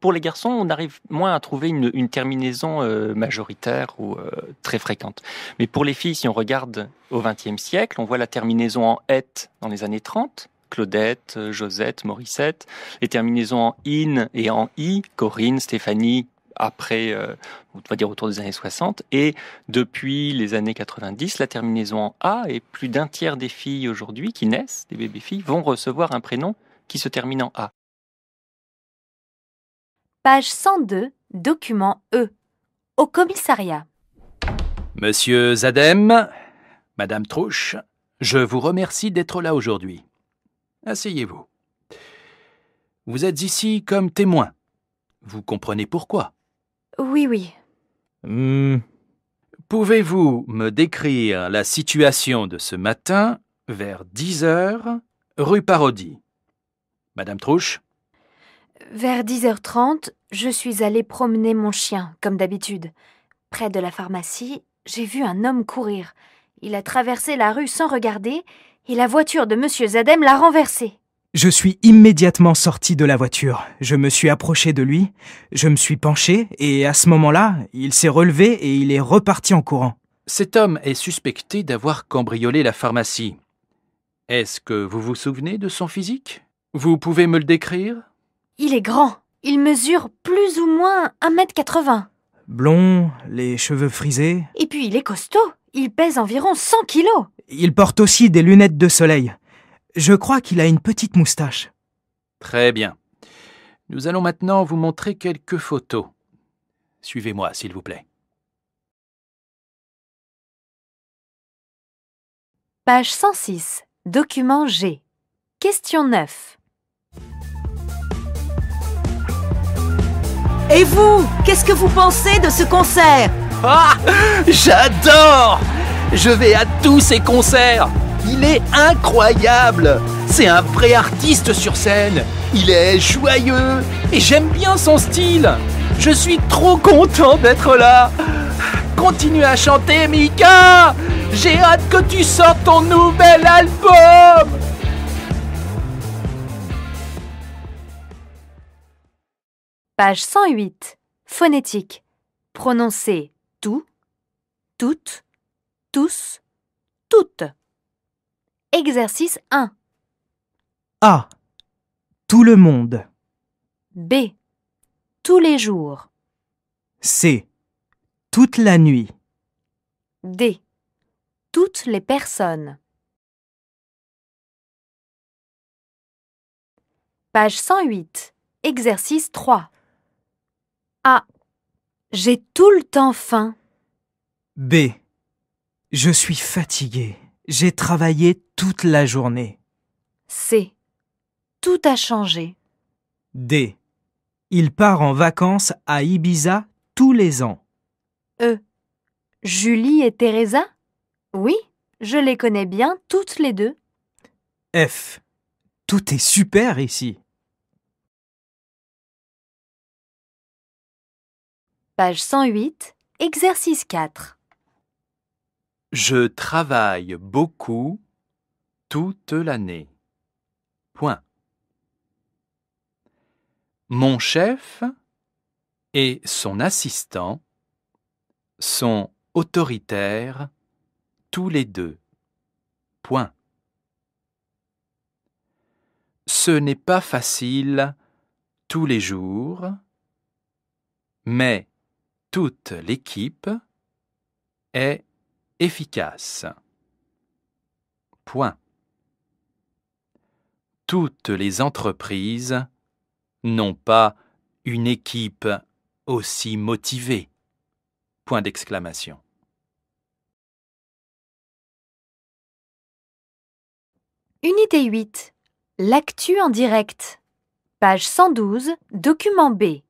pour les garçons, on arrive moins à trouver une, une terminaison euh, majoritaire ou euh, très fréquente. Mais pour les filles, si on regarde au vingtième siècle, on voit la terminaison en « ette » dans les années trente. Claudette, Josette, Morissette, les terminaisons en in et en i, Corinne, Stéphanie, après, euh, on va dire autour des années soixante, et depuis les années quatre-vingt-dix, la terminaison en a, et plus d'un tiers des filles aujourd'hui qui naissent, des bébés-filles, vont recevoir un prénom qui se termine en a. Page cent deux, document E, au commissariat. Monsieur Zadem, Madame Trouche, je vous remercie d'être là aujourd'hui. Asseyez-vous. Vous êtes ici comme témoin. Vous comprenez pourquoi? Oui, oui. Mmh. Pouvez-vous me décrire la situation de ce matin, vers dix heures, rue Parodie? Madame Trouche? Vers dix heures trente, je suis allée promener mon chien, comme d'habitude. Près de la pharmacie, j'ai vu un homme courir. Il a traversé la rue sans regarder... Et la voiture de Monsieur Zadem l'a renversée. Je suis immédiatement sortie de la voiture. Je me suis approchée de lui, je me suis penchée et à ce moment-là, il s'est relevé et il est reparti en courant. Cet homme est suspecté d'avoir cambriolé la pharmacie. Est-ce que vous vous souvenez de son physique? Vous pouvez me le décrire? Il est grand. Il mesure plus ou moins un mètre quatre-vingts. Blond, les cheveux frisés. Et puis il est costaud. Il pèse environ cent kilos. Il porte aussi des lunettes de soleil. Je crois qu'il a une petite moustache. Très bien. Nous allons maintenant vous montrer quelques photos. Suivez-moi, s'il vous plaît. Page cent six, document G. Question neuf. Et vous, qu'est-ce que vous pensez de ce concert? Ah, j'adore! Je vais à tous ces concerts. Il est incroyable. C'est un vrai artiste sur scène. Il est joyeux et j'aime bien son style. Je suis trop content d'être là. Continue à chanter, Mika. J'ai hâte que tu sortes ton nouvel album. Page cent huit. Phonétique. Prononcez tout, toutes, tous, toutes. Exercice un. A. Tout le monde. B. Tous les jours. C. Toute la nuit. D. Toutes les personnes. Page cent huit. Exercice trois. A. J'ai tout le temps faim. B. Je suis fatigué. J'ai travaillé toute la journée. C. Tout a changé. D. Il part en vacances à Ibiza tous les ans. E. Julie et Teresa? Oui, je les connais bien toutes les deux. F. Tout est super ici. Page cent huit, exercice quatre. Je travaille beaucoup toute l'année. Point. Mon chef et son assistant sont autoritaires tous les deux. Point. Ce n'est pas facile tous les jours, mais toute l'équipe est efficace. Point. Toutes les entreprises n'ont pas une équipe aussi motivée. Point d'exclamation. Unité huit. L'actu en direct. Page cent douze, document B.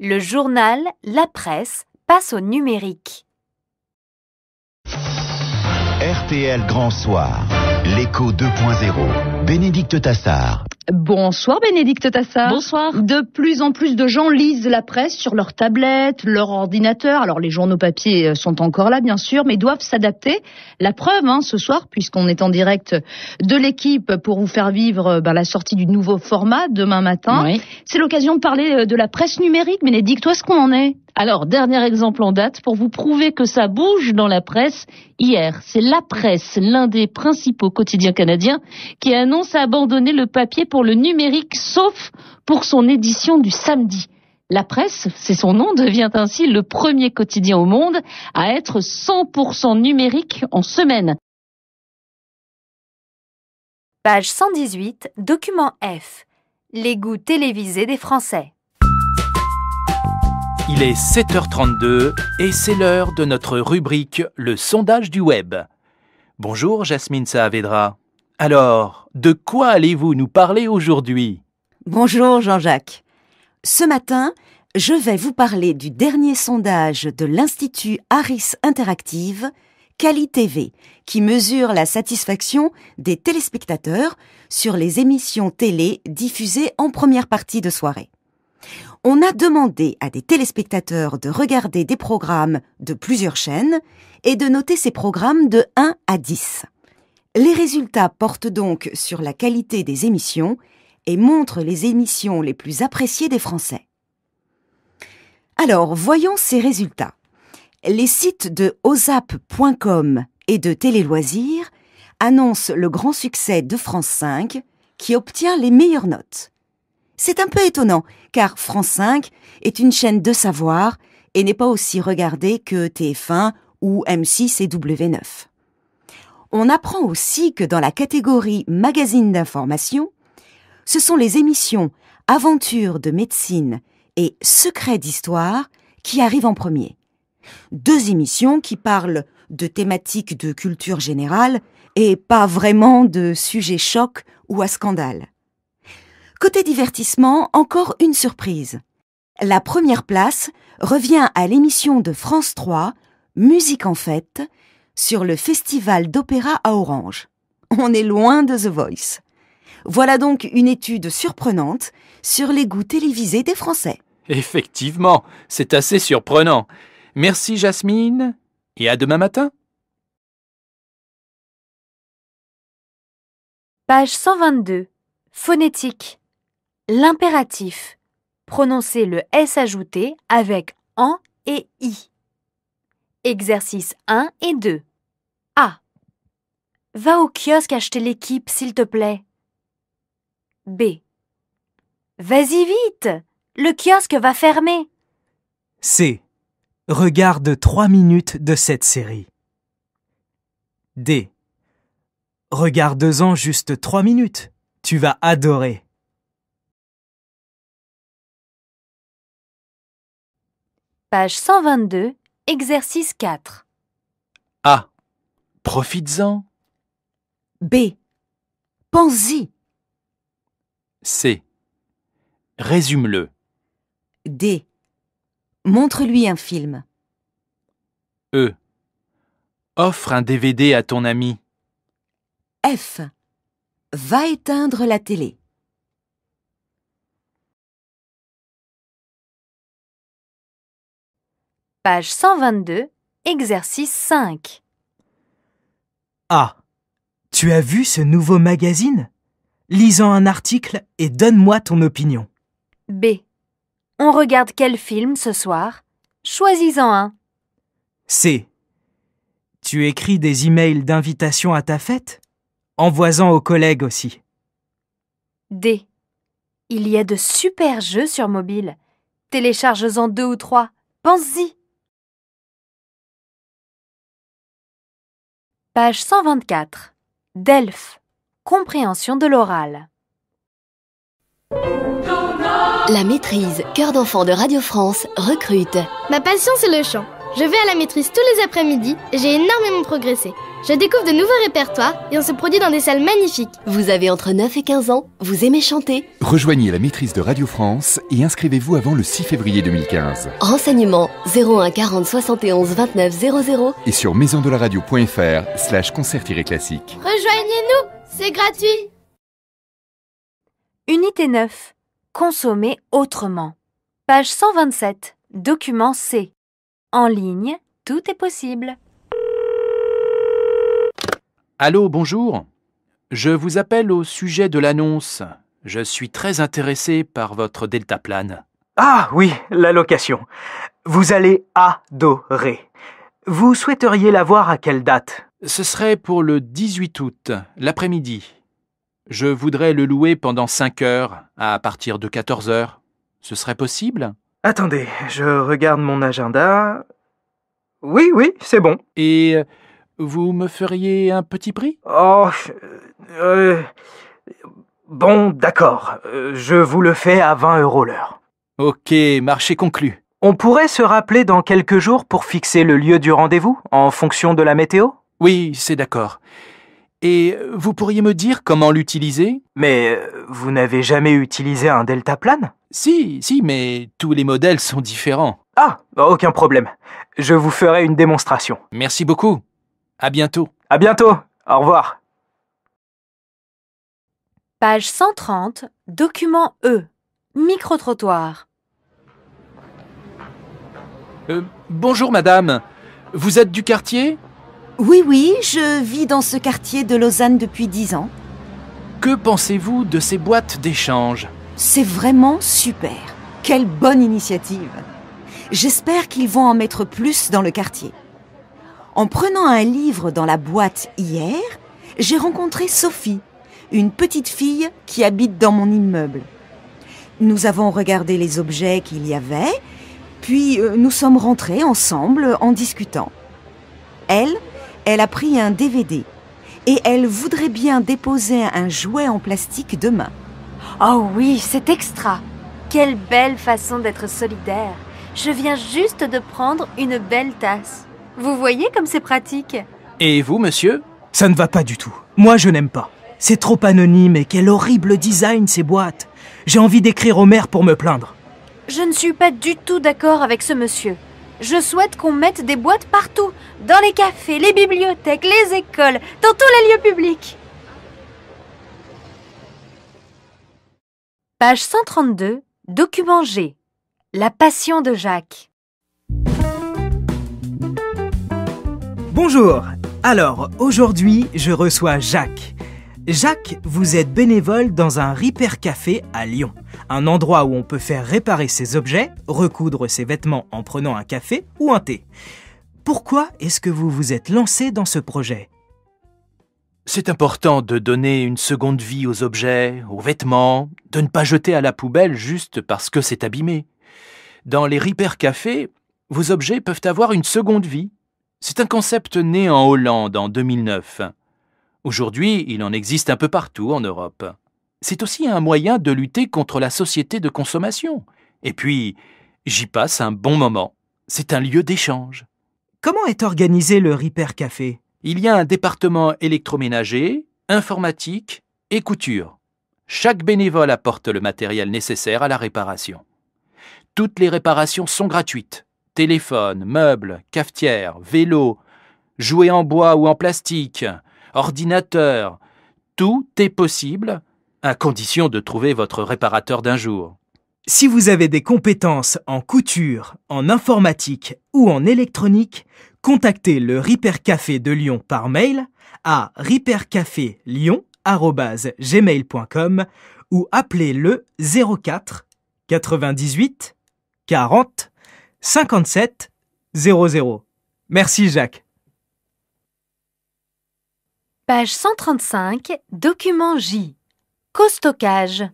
Le journal La Presse passe au numérique. R T L Grand Soir, l'écho deux point zéro, Bénédicte Tassard. Bonsoir Bénédicte Tassard. Bonsoir. De plus en plus de gens lisent la presse sur leur tablette, leur ordinateur. Alors les journaux papier sont encore là bien sûr, mais doivent s'adapter. La preuve hein, ce soir, puisqu'on est en direct de l'équipe pour vous faire vivre ben, la sortie du nouveau format demain matin. Oui. C'est l'occasion de parler de la presse numérique. Bénédicte, toi, ce qu'on en est? Alors, dernier exemple en date pour vous prouver que ça bouge dans la presse. Hier, c'est La Presse, l'un des principaux quotidiens canadiens, qui annonce abandonner le papier pour le numérique, sauf pour son édition du samedi. La Presse, c'est son nom, devient ainsi le premier quotidien au monde à être cent pour cent numérique en semaine. Page cent dix-huit, document F. Les goûts télévisés des Français. Il est sept heures trente-deux et c'est l'heure de notre rubrique « Le sondage du web ». Bonjour Jasmine Saavedra. Alors, de quoi allez-vous nous parler aujourd'hui? Bonjour Jean-Jacques. Ce matin, je vais vous parler du dernier sondage de l'Institut Harris Interactive, Quali-T V, qui mesure la satisfaction des téléspectateurs sur les émissions télé diffusées en première partie de soirée. On a demandé à des téléspectateurs de regarder des programmes de plusieurs chaînes et de noter ces programmes de un à dix. Les résultats portent donc sur la qualité des émissions et montrent les émissions les plus appréciées des Français. Alors, voyons ces résultats. Les sites de o z a p point com et de Téléloisirs annoncent le grand succès de France cinq qui obtient les meilleures notes. C'est un peu étonnant, car France cinq est une chaîne de savoir et n'est pas aussi regardée que T F un ou M six et W neuf. On apprend aussi que dans la catégorie magazine d'information, ce sont les émissions Aventures de médecine et Secrets d'histoire qui arrivent en premier. Deux émissions qui parlent de thématiques de culture générale et pas vraiment de sujets chocs ou à scandale. Côté divertissement, encore une surprise. La première place revient à l'émission de France trois, Musique en fête, sur le festival d'opéra à Orange. On est loin de The Voice. Voilà donc une étude surprenante sur les goûts télévisés des Français. Effectivement, c'est assez surprenant. Merci Jasmine et à demain matin. Page cent vingt-deux. Phonétique. L'impératif. Prononcez le S ajouté avec en et i. Exercices un et deux. A. Va au kiosque acheter l'équipe, s'il te plaît. B. Vas-y vite, le kiosque va fermer. C. Regarde trois minutes de cette série. D. Regarde-en juste trois minutes, tu vas adorer. Page cent vingt-deux, exercice quatre. A. Profites-en. B. Pense-y. C. Résume-le. D. Montre-lui un film. E. Offre un D V D à ton ami. F. Va éteindre la télé. Page cent vingt-deux, exercice cinq. A. Tu as vu ce nouveau magazine? Lis-en un article et donne-moi ton opinion. B. On regarde quel film ce soir? Choisis-en un. C. Tu écris des emails d'invitation à ta fête? Envoie-en aux collègues aussi. D. Il y a de super jeux sur mobile. Télécharge-en deux ou trois. Pense-y. Page cent vingt-quatre. Delphes. Compréhension de l'oral. La maîtrise Cœur d'enfant de Radio France recrute. Ma passion, c'est le chant. Je vais à la maîtrise tous les après-midi et j'ai énormément progressé. Je découvre de nouveaux répertoires et on se produit dans des salles magnifiques. Vous avez entre neuf et quinze ans, vous aimez chanter? Rejoignez la maîtrise de Radio France et inscrivez-vous avant le six février deux mille quinze. Renseignements zéro un quarante soixante et onze vingt-neuf zéro zéro et sur maisondelaradio.fr slash concert-classique. Rejoignez-nous! C'est gratuit. Unité neuf. Consommer autrement. Page cent vingt-sept. Document C. En ligne, tout est possible. Allô, bonjour. Je vous appelle au sujet de l'annonce. Je suis très intéressé par votre deltaplane. Ah oui, la location. Vous allez adorer. Vous souhaiteriez la voir à quelle date ? Ce serait pour le dix-huit août, l'après-midi. Je voudrais le louer pendant cinq heures, à partir de quatorze heures. Ce serait possible? Attendez, je regarde mon agenda. Oui, oui, c'est bon. Et vous me feriez un petit prix? Oh, euh, bon, d'accord. Je vous le fais à vingt euros l'heure. Ok, marché conclu. On pourrait se rappeler dans quelques jours pour fixer le lieu du rendez-vous, en fonction de la météo? Oui, c'est d'accord. Et vous pourriez me dire comment l'utiliser? Mais vous n'avez jamais utilisé un deltaplane? Si, si, mais tous les modèles sont différents. Ah, aucun problème. Je vous ferai une démonstration. Merci beaucoup. À bientôt. À bientôt. Au revoir. Page cent trente, document E. Micro-trottoir. Euh, bonjour madame. Vous êtes du quartier ? Oui, oui, je vis dans ce quartier de Lausanne depuis dix ans. Que pensez-vous de ces boîtes d'échange? C'est vraiment super. Quelle bonne initiative. J'espère qu'ils vont en mettre plus dans le quartier. En prenant un livre dans la boîte hier, j'ai rencontré Sophie, une petite fille qui habite dans mon immeuble. Nous avons regardé les objets qu'il y avait, puis nous sommes rentrés ensemble en discutant. Elle... Elle a pris un D V D et elle voudrait bien déposer un jouet en plastique demain. Oh oui, c'est extra! Quelle belle façon d'être solidaire! Je viens juste de prendre une belle tasse. Vous voyez comme c'est pratique? Et vous, monsieur? Ça ne va pas du tout. Moi, je n'aime pas. C'est trop anonyme et quel horrible design ces boîtes! J'ai envie d'écrire au maire pour me plaindre. Je ne suis pas du tout d'accord avec ce monsieur. Je souhaite qu'on mette des boîtes partout, dans les cafés, les bibliothèques, les écoles, dans tous les lieux publics. Page cent trente-deux, document G. La passion de Jacques. Bonjour. Alors, aujourd'hui, je reçois Jacques. Jacques, vous êtes bénévole dans un Repair Café à Lyon. Un endroit où on peut faire réparer ses objets, recoudre ses vêtements en prenant un café ou un thé. Pourquoi est-ce que vous vous êtes lancé dans ce projet? C'est important de donner une seconde vie aux objets, aux vêtements, de ne pas jeter à la poubelle juste parce que c'est abîmé. Dans les Repair Café, vos objets peuvent avoir une seconde vie. C'est un concept né en Hollande en deux mille neuf. Aujourd'hui, il en existe un peu partout en Europe. C'est aussi un moyen de lutter contre la société de consommation. Et puis, j'y passe un bon moment. C'est un lieu d'échange. Comment est organisé le Repair Café? Il y a un département électroménager, informatique et couture. Chaque bénévole apporte le matériel nécessaire à la réparation. Toutes les réparations sont gratuites. Téléphone, meubles, cafetière, vélo, jouets en bois ou en plastique, ordinateur, tout est possible, à condition de trouver votre réparateur d'un jour. Si vous avez des compétences en couture, en informatique ou en électronique, contactez le Repair Café de Lyon par mail à repair café lyon arobase gmail point com ou appelez le zéro quatre, quatre-vingt-dix-huit, quarante, cinquante-sept, zéro zéro. Merci Jacques. Page cent trente-cinq, document J. Costockage.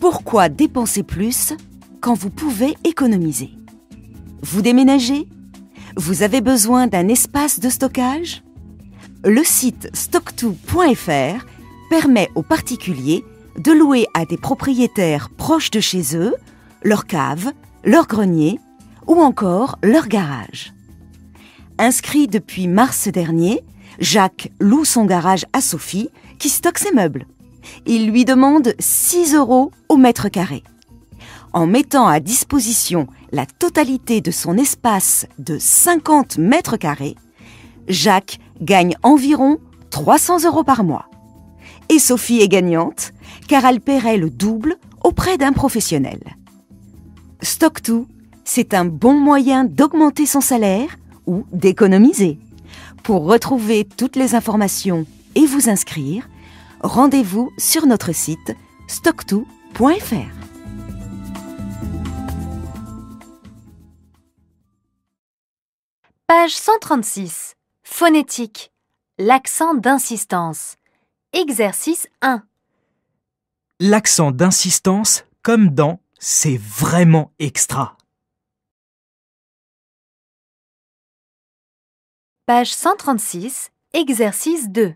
Pourquoi dépenser plus quand vous pouvez économiser? Vous déménagez? Vous avez besoin d'un espace de stockage? Le site stock tout point F R permet aux particuliers de louer à des propriétaires proches de chez eux, leur cave, leur grenier ou encore leur garage. Inscrit depuis mars dernier, Jacques loue son garage à Sophie qui stocke ses meubles. Il lui demande six euros au mètre carré. En mettant à disposition la totalité de son espace de cinquante mètres carrés, Jacques gagne environ trois cents euros par mois. Et Sophie est gagnante, car elle paierait le double auprès d'un professionnel. Stock tout, c'est un bon moyen d'augmenter son salaire ou d'économiser. Pour retrouver toutes les informations et vous inscrire, rendez-vous sur notre site stock tout point F R. Page cent trente-six. Phonétique. L'accent d'insistance. Exercice un. L'accent d'insistance, comme dans « c'est vraiment extra ». Page cent trente-six, exercice deux.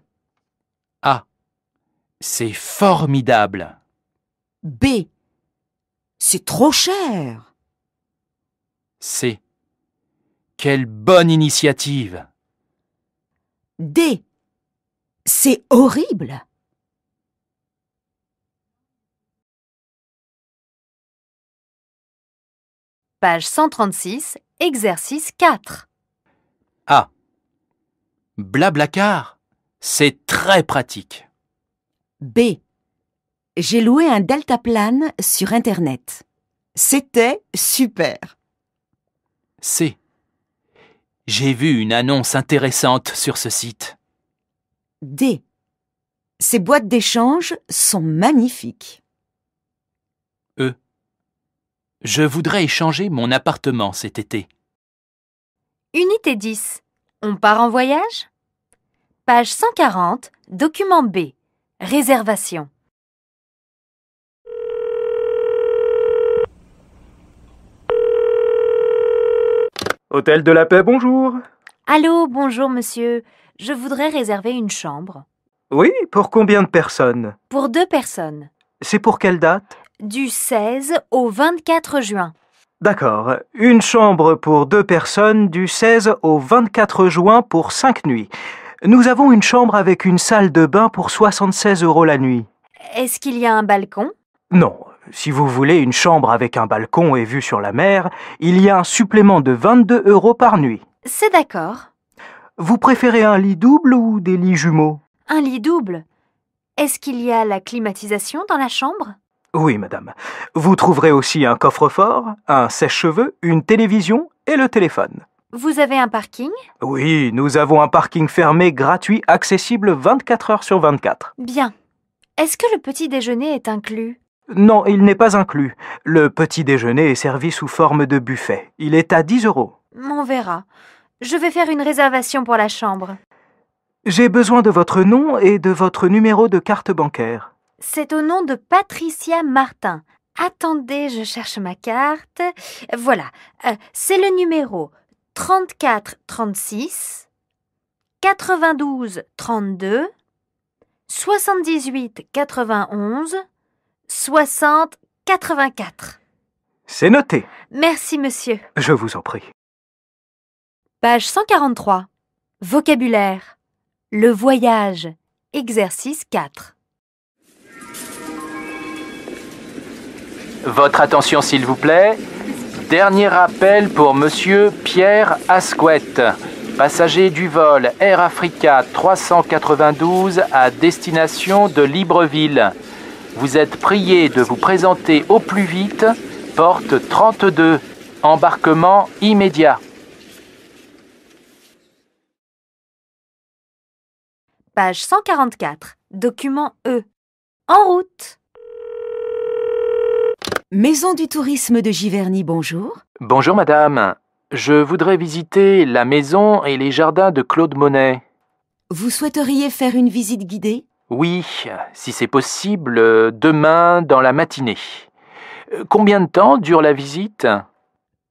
A. C'est formidable. B. C'est trop cher. C. Quelle bonne initiative. D. C'est horrible. Page cent trente-six, exercice quatre. A. Blablacar, c'est très pratique. B. J'ai loué un deltaplane sur Internet. C'était super. C. J'ai vu une annonce intéressante sur ce site. D. Ces boîtes d'échange sont magnifiques. E. Je voudrais échanger mon appartement cet été. Unité dix. On part en voyage? Page cent quarante, document B. Réservation. Hôtel de la Paix, bonjour. Allô, bonjour monsieur. Je voudrais réserver une chambre. Oui, pour combien de personnes? Pour deux personnes. C'est pour quelle date? Du seize au vingt-quatre juin. D'accord. Une chambre pour deux personnes du seize au vingt-quatre juin pour cinq nuits. Nous avons une chambre avec une salle de bain pour soixante-seize euros la nuit. Est-ce qu'il y a un balcon ? Non. Si vous voulez une chambre avec un balcon et vue sur la mer, il y a un supplément de vingt-deux euros par nuit. C'est d'accord. Vous préférez un lit double ou des lits jumeaux ? Un lit double. Est-ce qu'il y a la climatisation dans la chambre ? Oui, madame. Vous trouverez aussi un coffre-fort, un sèche-cheveux, une télévision et le téléphone. Vous avez un parking ? Oui, nous avons un parking fermé gratuit accessible vingt-quatre heures sur vingt-quatre. Bien. Est-ce que le petit déjeuner est inclus ? Non, il n'est pas inclus. Le petit déjeuner est servi sous forme de buffet. Il est à dix euros. On verra. Je vais faire une réservation pour la chambre. J'ai besoin de votre nom et de votre numéro de carte bancaire. C'est au nom de Patricia Martin. Attendez, je cherche ma carte. Voilà, euh, c'est le numéro trente-quatre trente-six, quatre-vingt-douze trente-deux, soixante-dix-huit quatre-vingt-onze, soixante quatre-vingt-quatre. C'est noté. Merci, monsieur. Je vous en prie. Page cent quarante-trois. Vocabulaire. Le voyage. Exercice quatre. Votre attention, s'il vous plaît. Dernier appel pour Monsieur Pierre Asquette, passager du vol Air Africa trois cent quatre-vingt-douze à destination de Libreville. Vous êtes prié de vous présenter au plus vite, porte trente-deux, embarquement immédiat. Page cent quarante-quatre, document E. En route. Maison du tourisme de Giverny, bonjour. Bonjour madame, je voudrais visiter la maison et les jardins de Claude Monet. Vous souhaiteriez faire une visite guidée ? Oui, si c'est possible, demain dans la matinée. Combien de temps dure la visite ?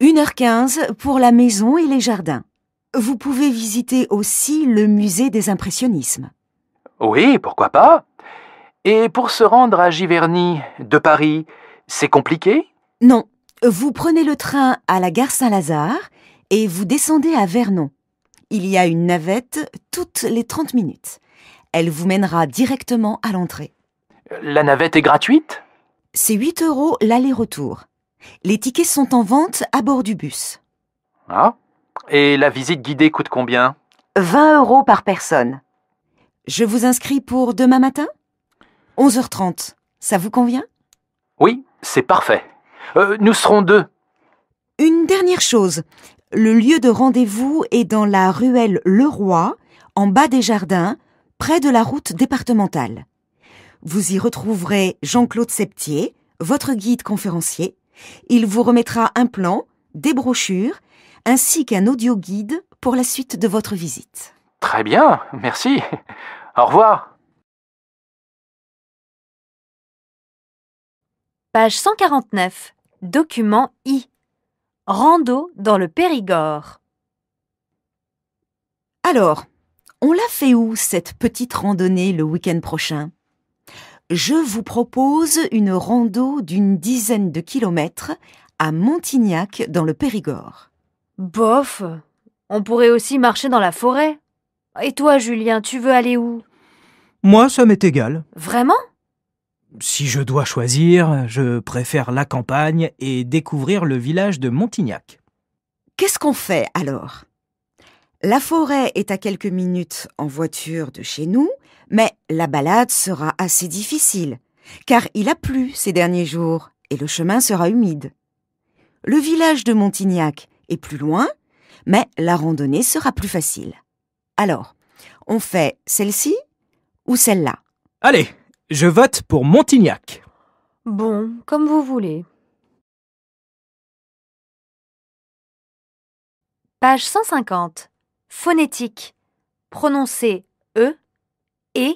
une heure quinze pour la maison et les jardins. Vous pouvez visiter aussi le musée des impressionnismes. Oui, pourquoi pas ? Et pour se rendre à Giverny, de Paris, c'est compliqué ? Non. Vous prenez le train à la gare Saint-Lazare et vous descendez à Vernon. Il y a une navette toutes les trente minutes. Elle vous mènera directement à l'entrée. La navette est gratuite ? C'est huit euros l'aller-retour. Les tickets sont en vente à bord du bus. Ah. Et la visite guidée coûte combien ? vingt euros par personne. Je vous inscris pour demain matin ? onze heures trente. Ça vous convient ? Oui. C'est parfait. Euh, nous serons deux. Une dernière chose. Le lieu de rendez-vous est dans la ruelle Leroy, en bas des jardins, près de la route départementale. Vous y retrouverez Jean-Claude Septier, votre guide conférencier. Il vous remettra un plan, des brochures, ainsi qu'un audio-guide pour la suite de votre visite. Très bien, merci. Au revoir. Page cent quarante-neuf, document I. Rando dans le Périgord. Alors, on la fait où cette petite randonnée le week-end prochain ? Je vous propose une rando d'une dizaine de kilomètres à Montignac dans le Périgord. Bof, on pourrait aussi marcher dans la forêt. Et toi, Julien, tu veux aller où ? Moi, ça m'est égal. Vraiment ? Si je dois choisir, je préfère la campagne et découvrir le village de Montignac. Qu'est-ce qu'on fait alors ? La forêt est à quelques minutes en voiture de chez nous, mais la balade sera assez difficile, car il a plu ces derniers jours et le chemin sera humide. Le village de Montignac est plus loin, mais la randonnée sera plus facile. Alors, on fait celle-ci ou celle-là ? Allez ! Je vote pour Montignac. Bon, comme vous voulez. Page cent cinquante. Phonétique. Prononcez E, E,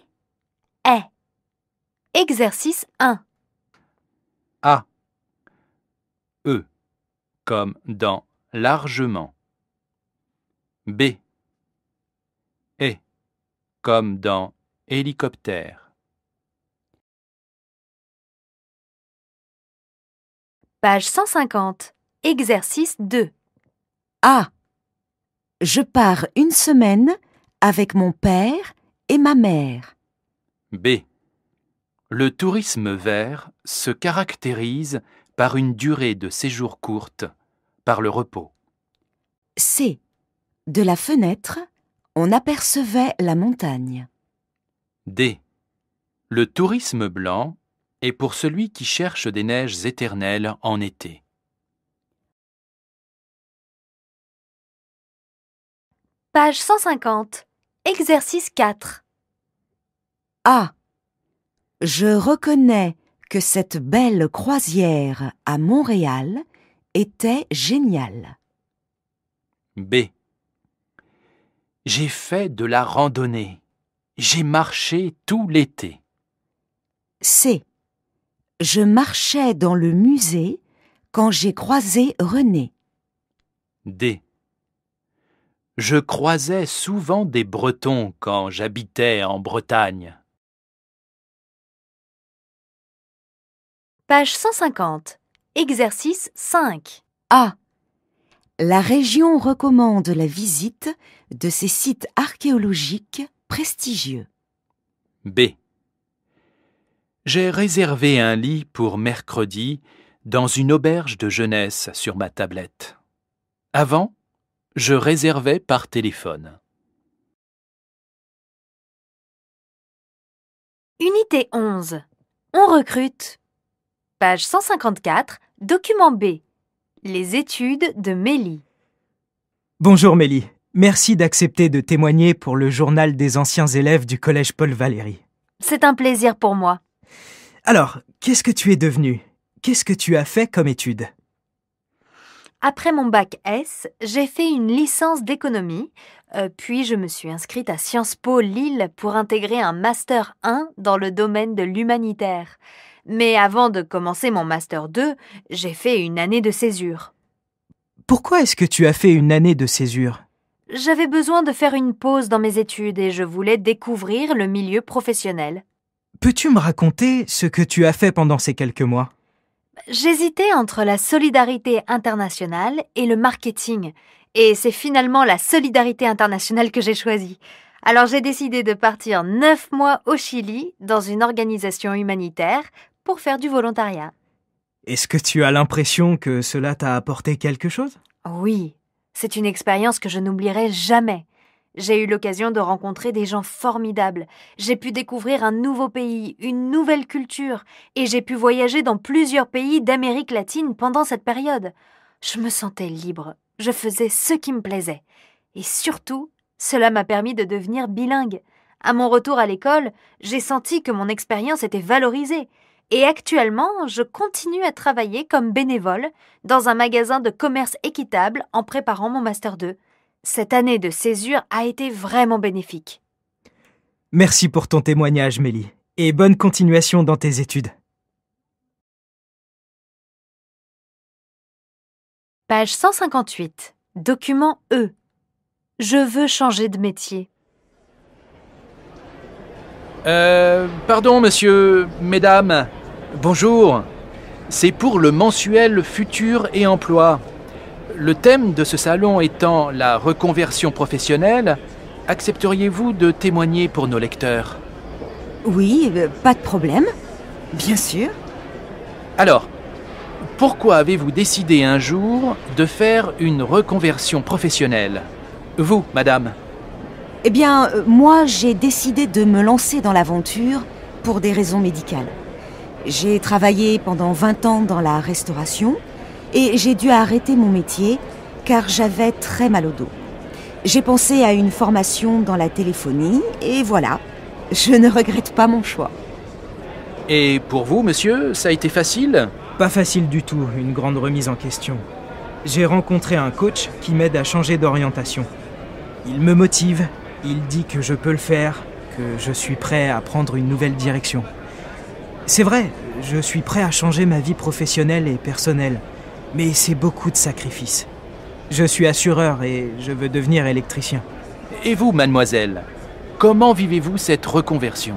E. Exercice un. A. E. Comme dans largement. B. E. Comme dans hélicoptère. Page cent cinquante, exercice deux. A. Je pars une semaine avec mon père et ma mère. B. Le tourisme vert se caractérise par une durée de séjour courte, par le repos. C. De la fenêtre, on apercevait la montagne. D. Le tourisme blanc est pour celui qui cherche des neiges éternelles en été. Page cent cinquante. Exercice quatre. A. Je reconnais que cette belle croisière à Montréal était géniale. B. J'ai fait de la randonnée. J'ai marché tout l'été. C. Je marchais dans le musée quand j'ai croisé René. D. Je croisais souvent des Bretons quand j'habitais en Bretagne. Page cent cinquante. Exercice cinq. A. La région recommande la visite de ces sites archéologiques prestigieux. B. J'ai réservé un lit pour mercredi dans une auberge de jeunesse sur ma tablette. Avant, je réservais par téléphone. Unité onze. On recrute. Page cent cinquante-quatre, document B. Les études de Mélie. Bonjour Mélie, merci d'accepter de témoigner pour le journal des anciens élèves du collège Paul Valéry. C'est un plaisir pour moi. Alors, qu'est-ce que tu es devenue? Qu'est-ce que tu as fait comme étude? Après mon bac S, j'ai fait une licence d'économie, euh, puis je me suis inscrite à Sciences Po Lille pour intégrer un Master un dans le domaine de l'humanitaire. Mais avant de commencer mon Master deux, j'ai fait une année de césure. Pourquoi est-ce que tu as fait une année de césure? J'avais besoin de faire une pause dans mes études et je voulais découvrir le milieu professionnel. Peux-tu me raconter ce que tu as fait pendant ces quelques mois? J'hésitais entre la solidarité internationale et le marketing. Et c'est finalement la solidarité internationale que j'ai choisie. Alors j'ai décidé de partir neuf mois au Chili dans une organisation humanitaire pour faire du volontariat. Est-ce que tu as l'impression que cela t'a apporté quelque chose? Oui, c'est une expérience que je n'oublierai jamais. J'ai eu l'occasion de rencontrer des gens formidables. J'ai pu découvrir un nouveau pays, une nouvelle culture, et j'ai pu voyager dans plusieurs pays d'Amérique latine pendant cette période. Je me sentais libre, je faisais ce qui me plaisait. Et surtout, cela m'a permis de devenir bilingue. À mon retour à l'école, j'ai senti que mon expérience était valorisée. Et actuellement, je continue à travailler comme bénévole dans un magasin de commerce équitable en préparant mon Master deux. Cette année de césure a été vraiment bénéfique. Merci pour ton témoignage, Mélie, et bonne continuation dans tes études. Page cent cinquante-huit. Document E. Je veux changer de métier. Euh, pardon, monsieur, mesdames. Bonjour. C'est pour le mensuel Futur et Emploi. Le thème de ce salon étant la reconversion professionnelle, accepteriez-vous de témoigner pour nos lecteurs? Oui, pas de problème. Bien sûr. Alors, pourquoi avez-vous décidé un jour de faire une reconversion professionnelle ? Vous, madame? Eh bien, moi, j'ai décidé de me lancer dans l'aventure pour des raisons médicales. J'ai travaillé pendant vingt ans dans la restauration et j'ai dû arrêter mon métier car j'avais très mal au dos. J'ai pensé à une formation dans la téléphonie et voilà, je ne regrette pas mon choix. Et pour vous, monsieur, ça a été facile? Pas facile du tout, une grande remise en question. J'ai rencontré un coach qui m'aide à changer d'orientation. Il me motive, il dit que je peux le faire, que je suis prêt à prendre une nouvelle direction. C'est vrai, je suis prêt à changer ma vie professionnelle et personnelle, mais c'est beaucoup de sacrifices. Je suis assureur et je veux devenir électricien. Et vous, mademoiselle, comment vivez-vous cette reconversion?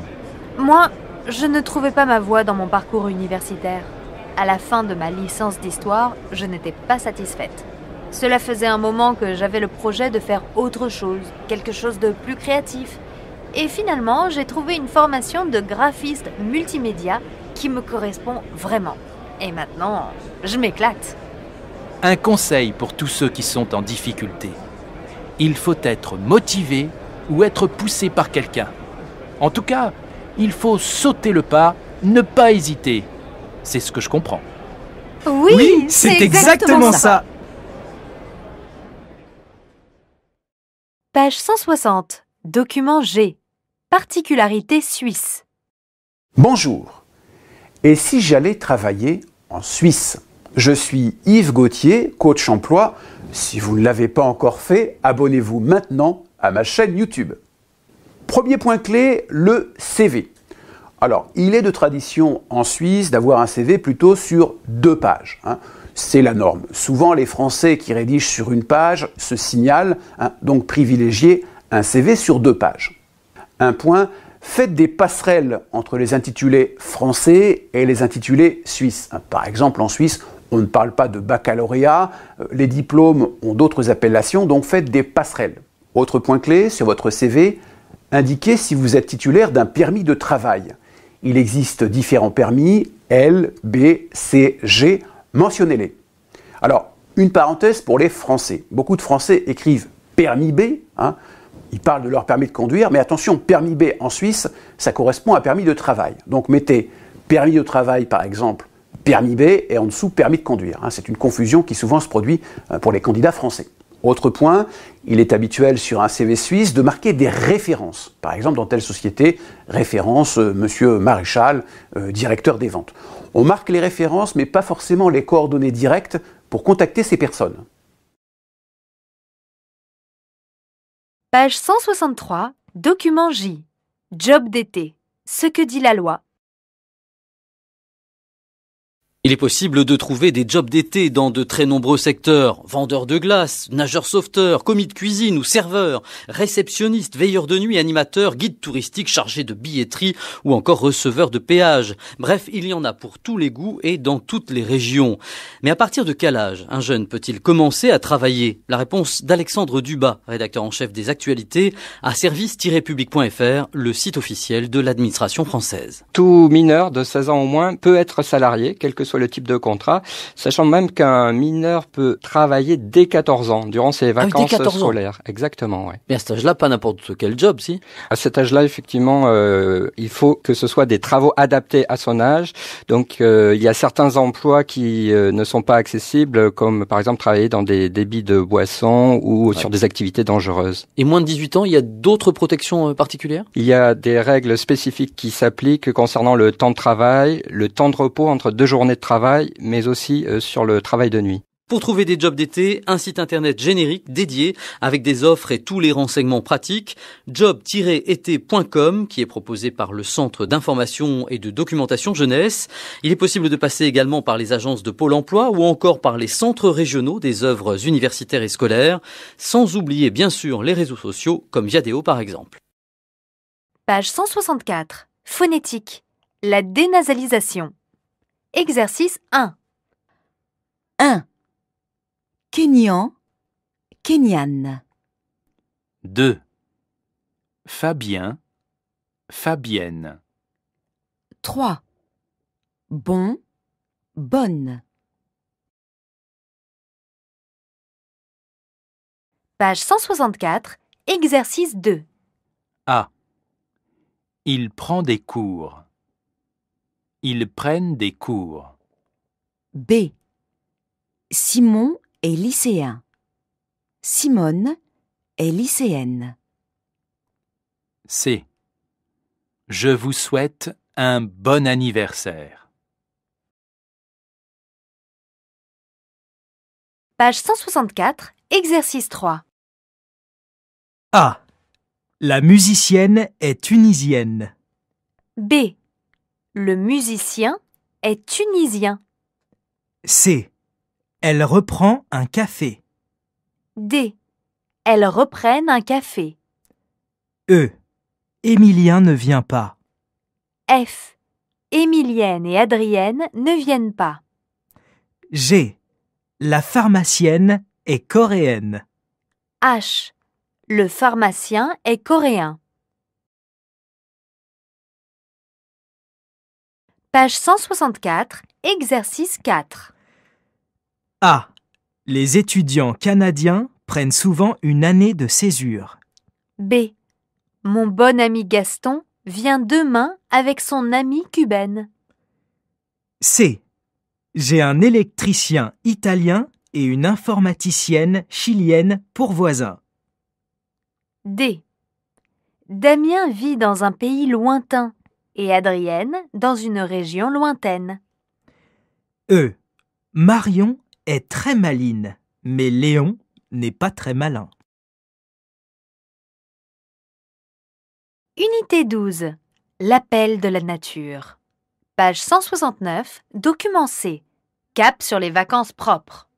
Moi, je ne trouvais pas ma voie dans mon parcours universitaire. À la fin de ma licence d'histoire, je n'étais pas satisfaite. Cela faisait un moment que j'avais le projet de faire autre chose, quelque chose de plus créatif. Et finalement, j'ai trouvé une formation de graphiste multimédia qui me correspond vraiment. Et maintenant, je m'éclate. Un conseil pour tous ceux qui sont en difficulté. Il faut être motivé ou être poussé par quelqu'un. En tout cas, il faut sauter le pas, ne pas hésiter. C'est ce que je comprends. Oui, oui c'est exactement, exactement ça. ça. Page cent soixante. Document G. Particularité suisse. Bonjour. Et si j'allais travailler en Suisse? Je suis Yves Gauthier, coach emploi. Si vous ne l'avez pas encore fait, abonnez-vous maintenant à ma chaîne YouTube. Premier point clé, le C V. Alors, il est de tradition en Suisse d'avoir un C V plutôt sur deux pages, hein. C'est la norme. Souvent, les Français qui rédigent sur une page se signalent, hein, donc privilégier un C V sur deux pages. Un point, faites des passerelles entre les intitulés français et les intitulés suisses. Par exemple, en Suisse, on ne parle pas de baccalauréat, les diplômes ont d'autres appellations, donc faites des passerelles. Autre point clé sur votre C V, indiquez si vous êtes titulaire d'un permis de travail. Il existe différents permis, L, B, C, G, mentionnez-les. Alors, une parenthèse pour les Français. Beaucoup de Français écrivent permis B, hein. Ils parlent de leur permis de conduire, mais attention, permis B en Suisse, ça correspond à permis de travail. Donc mettez permis de travail, par exemple, permis B, et en dessous, permis de conduire. C'est une confusion qui souvent se produit pour les candidats français. Autre point, il est habituel sur un C V suisse de marquer des références. Par exemple, dans telle société, référence euh, Monsieur Maréchal, euh, directeur des ventes. On marque les références, mais pas forcément les coordonnées directes pour contacter ces personnes. Page cent soixante-trois, document J. Job d'été. Ce que dit la loi. Il est possible de trouver des jobs d'été dans de très nombreux secteurs. Vendeurs de glace, nageurs sauveteurs, commis de cuisine ou serveurs, réceptionnistes, veilleurs de nuit, animateurs, guides touristiques chargés de billetterie ou encore receveurs de péage. Bref, il y en a pour tous les goûts et dans toutes les régions. Mais à partir de quel âge un jeune peut-il commencer à travailler? La réponse d'Alexandre Dubas, rédacteur en chef des actualités, à service tiret public point F R, le site officiel de l'administration française. Tout mineur de seize ans au moins peut être salarié, quel que soit le type de contrat, sachant même qu'un mineur peut travailler dès quatorze ans, durant ses vacances ah, scolaires. Exactement, oui. Mais à cet âge-là, pas n'importe quel job, si? À cet âge-là, effectivement, euh, il faut que ce soit des travaux adaptés à son âge. Donc, euh, il y a certains emplois qui euh, ne sont pas accessibles, comme par exemple travailler dans des débits de boissons ou ouais. sur des activités dangereuses. Et moins de dix-huit ans, il y a d'autres protections euh, particulières? Il y a des règles spécifiques qui s'appliquent concernant le temps de travail, le temps de repos entre deux journées de travail, mais aussi euh, sur le travail de nuit. Pour trouver des jobs d'été, un site internet générique dédié avec des offres et tous les renseignements pratiques, job tiret été point com, qui est proposé par le Centre d'information et de documentation jeunesse. Il est possible de passer également par les agences de Pôle emploi ou encore par les centres régionaux des œuvres universitaires et scolaires, sans oublier bien sûr les réseaux sociaux comme Viadeo par exemple. Page cent soixante-quatre. Phonétique. La dénasalisation. Exercice un. un. Kenyan, Kenyan. deux. Fabien, Fabienne. trois. Bon, bonne. Page cent soixante-quatre, exercice deux. A. Il prend des cours. Ils prennent des cours. B. Simon est lycéen. Simone est lycéenne. C. Je vous souhaite un bon anniversaire. Page cent soixante-quatre, exercice trois. A. La musicienne est tunisienne. B. Le musicien est tunisien. C. Elle reprend un café. D. Elles reprennent un café. E. Émilien ne vient pas. F. Émilienne et Adrienne ne viennent pas. G. La pharmacienne est coréenne. H. Le pharmacien est coréen. Page cent soixante-quatre, exercice quatre. A. Les étudiants canadiens prennent souvent une année de césure. B. Mon bon ami Gaston vient demain avec son amie cubaine. C. J'ai un électricien italien et une informaticienne chilienne pour voisins. D. Damien vit dans un pays lointain et Adrienne dans une région lointaine. E. Marion est très maligne, mais Léon n'est pas très malin. Unité douze. L'appel de la nature. Page cent soixante-neuf, document C. Cap sur les vacances propres.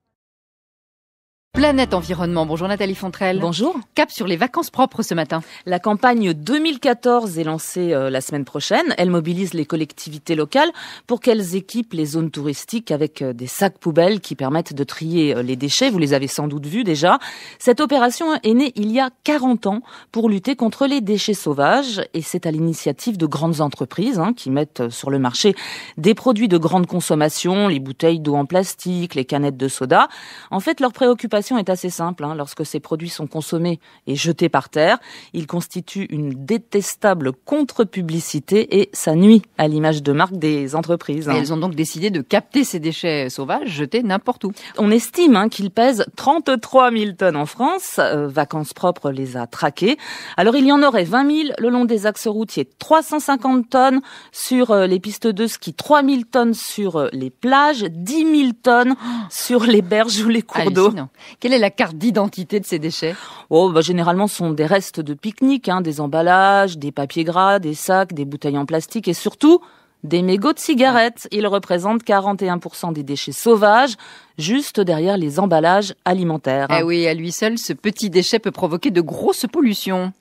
Planète Environnement, bonjour Nathalie Fontrelle. Bonjour. Cap sur les vacances propres ce matin. La campagne deux mille quatorze est lancée euh, la semaine prochaine. Elle mobilise les collectivités locales pour qu'elles équipent les zones touristiques avec euh, des sacs poubelles qui permettent de trier euh, les déchets. Vous les avez sans doute vus déjà. Cette opération est née il y a quarante ans pour lutter contre les déchets sauvages. Et c'est à l'initiative de grandes entreprises hein, qui mettent sur le marché des produits de grande consommation, les bouteilles d'eau en plastique, les canettes de soda. En fait, leur préoccupation est assez simple. Hein. Lorsque ces produits sont consommés et jetés par terre, ils constituent une détestable contre-publicité et ça nuit à l'image de marque des entreprises. Hein. Elles ont donc décidé de capter ces déchets sauvages jetés n'importe où. On estime hein, qu'ils pèsent trente-trois mille tonnes en France. Euh, Vacances Propres les a traqués. Alors il y en aurait vingt mille le long des axes routiers, trois cent cinquante tonnes sur euh, les pistes de ski, trois mille tonnes sur euh, les plages, dix mille tonnes sur les berges ou les cours d'eau. Quelle est la carte d'identité de ces déchets? Oh, bah, généralement, ce sont des restes de pique-nique, hein, des emballages, des papiers gras, des sacs, des bouteilles en plastique et surtout des mégots de cigarettes. Ils représentent quarante et un pour cent des déchets sauvages, juste derrière les emballages alimentaires. Ah oui, à lui seul, ce petit déchet peut provoquer de grosses pollutions.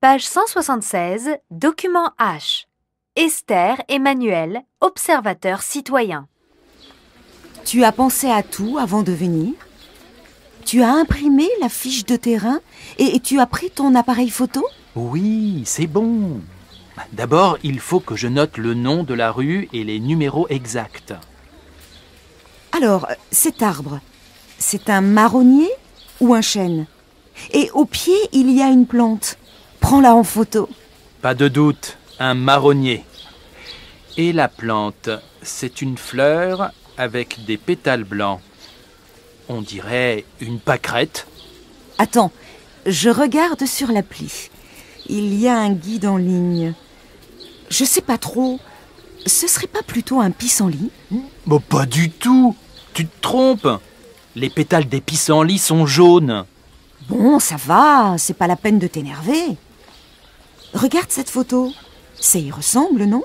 Page cent soixante-seize, document H. Esther Emmanuel, observateur citoyen. Tu as pensé à tout avant de venir? Tu as imprimé la fiche de terrain et tu as pris ton appareil photo? Oui, c'est bon. D'abord, il faut que je note le nom de la rue et les numéros exacts. Alors, cet arbre, c'est un marronnier ou un chêne? Et au pied, il y a une plante. Prends-la en photo. Pas de doute, un marronnier. Et la plante, c'est une fleur avec des pétales blancs. On dirait une pâquerette. Attends, je regarde sur l'appli. Il y a un guide en ligne. Je sais pas trop. Ce serait pas plutôt un pissenlit? Bah, pas du tout. Tu te trompes. Les pétales des pissenlits sont jaunes. Bon, ça va. C'est pas la peine de t'énerver. Regarde cette photo. Ça y ressemble, non?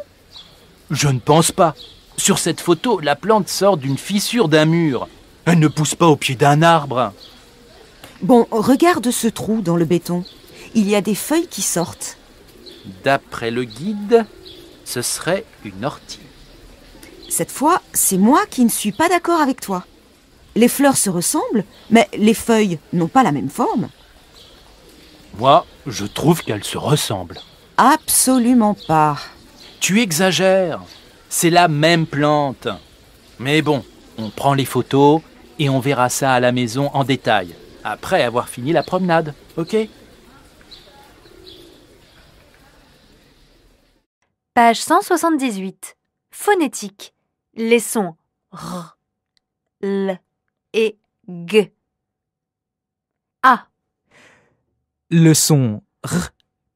Je ne pense pas. Sur cette photo, la plante sort d'une fissure d'un mur. Elle ne pousse pas au pied d'un arbre. Bon, regarde ce trou dans le béton. Il y a des feuilles qui sortent. D'après le guide, ce serait une ortie. Cette fois, c'est moi qui ne suis pas d'accord avec toi. Les fleurs se ressemblent, mais les feuilles n'ont pas la même forme. Moi, je trouve qu'elles se ressemblent. Absolument pas. Tu exagères. C'est la même plante. Mais bon, on prend les photos et on verra ça à la maison en détail, après avoir fini la promenade, ok? Page cent soixante-dix-huit. Phonétique. Les sons R, L et G. A. Le son R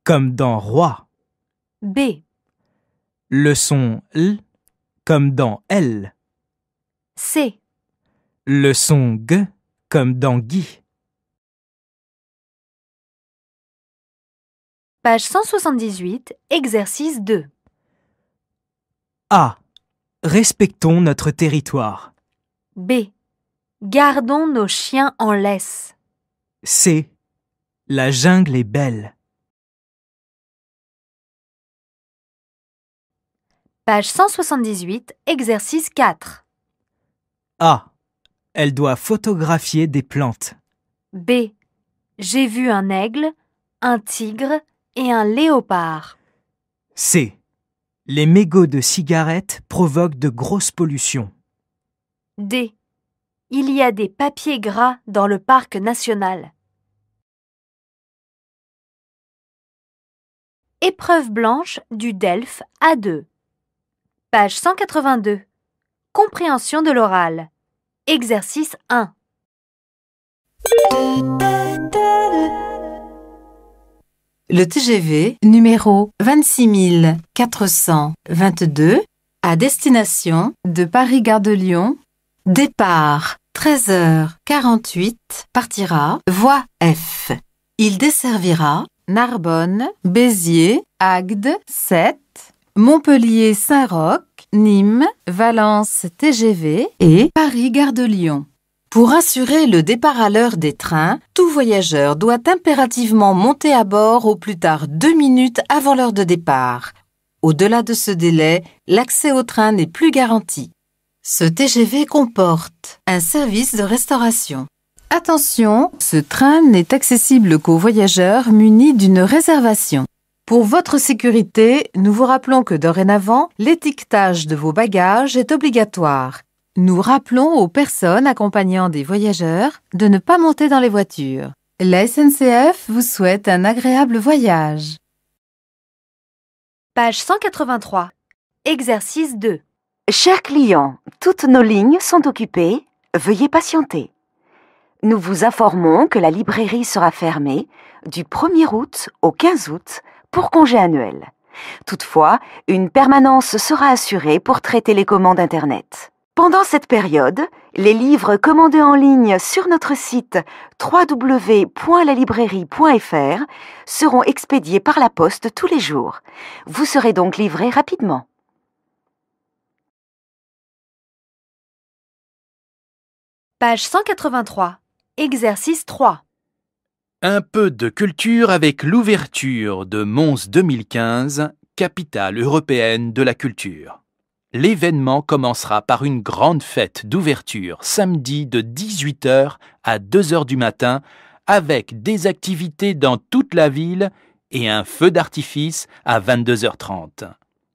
comme dans roi. B. Le son L comme dans elle. C. Le son G comme dans Guy. Page cent soixante-dix-huit, exercice deux. A. Respectons notre territoire. B. Gardons nos chiens en laisse. C. La jungle est belle. Page cent soixante-dix-huit, exercice quatre. A. Elle doit photographier des plantes. B. J'ai vu un aigle, un tigre et un léopard. C. Les mégots de cigarettes provoquent de grosses pollutions. D. Il y a des papiers gras dans le parc national. Épreuve blanche du D E L F A deux. Page cent quatre-vingt-deux. Compréhension de l'oral. Exercice un. Le T G V numéro vingt-six mille quatre cent vingt-deux à destination de Paris-Gare de Lyon, départ treize heures quarante-huit, partira voie F. Il desservira Narbonne, Béziers, Agde, Sète, Montpellier-Saint-Roch, Nîmes, Valence T G V et Paris-Gare de Lyon. Pour assurer le départ à l'heure des trains, tout voyageur doit impérativement monter à bord au plus tard deux minutes avant l'heure de départ. Au-delà de ce délai, l'accès au train n'est plus garanti. Ce T G V comporte un service de restauration. Attention, ce train n'est accessible qu'aux voyageurs munis d'une réservation. Pour votre sécurité, nous vous rappelons que dorénavant, l'étiquetage de vos bagages est obligatoire. Nous rappelons aux personnes accompagnant des voyageurs de ne pas monter dans les voitures. La S N C F vous souhaite un agréable voyage. Page cent quatre-vingt-trois. Exercice deux. Chers clients, toutes nos lignes sont occupées. Veuillez patienter. Nous vous informons que la librairie sera fermée du premier août au quinze août pour congé annuel. Toutefois, une permanence sera assurée pour traiter les commandes Internet. Pendant cette période, les livres commandés en ligne sur notre site w w w point la librairie point f r seront expédiés par la poste tous les jours. Vous serez donc livrés rapidement. Page cent quatre-vingt-trois. Exercice trois. Un peu de culture avec l'ouverture de Mons deux mille quinze, capitale européenne de la culture. L'événement commencera par une grande fête d'ouverture samedi de dix-huit heures à deux heures du matin avec des activités dans toute la ville et un feu d'artifice à vingt-deux heures trente.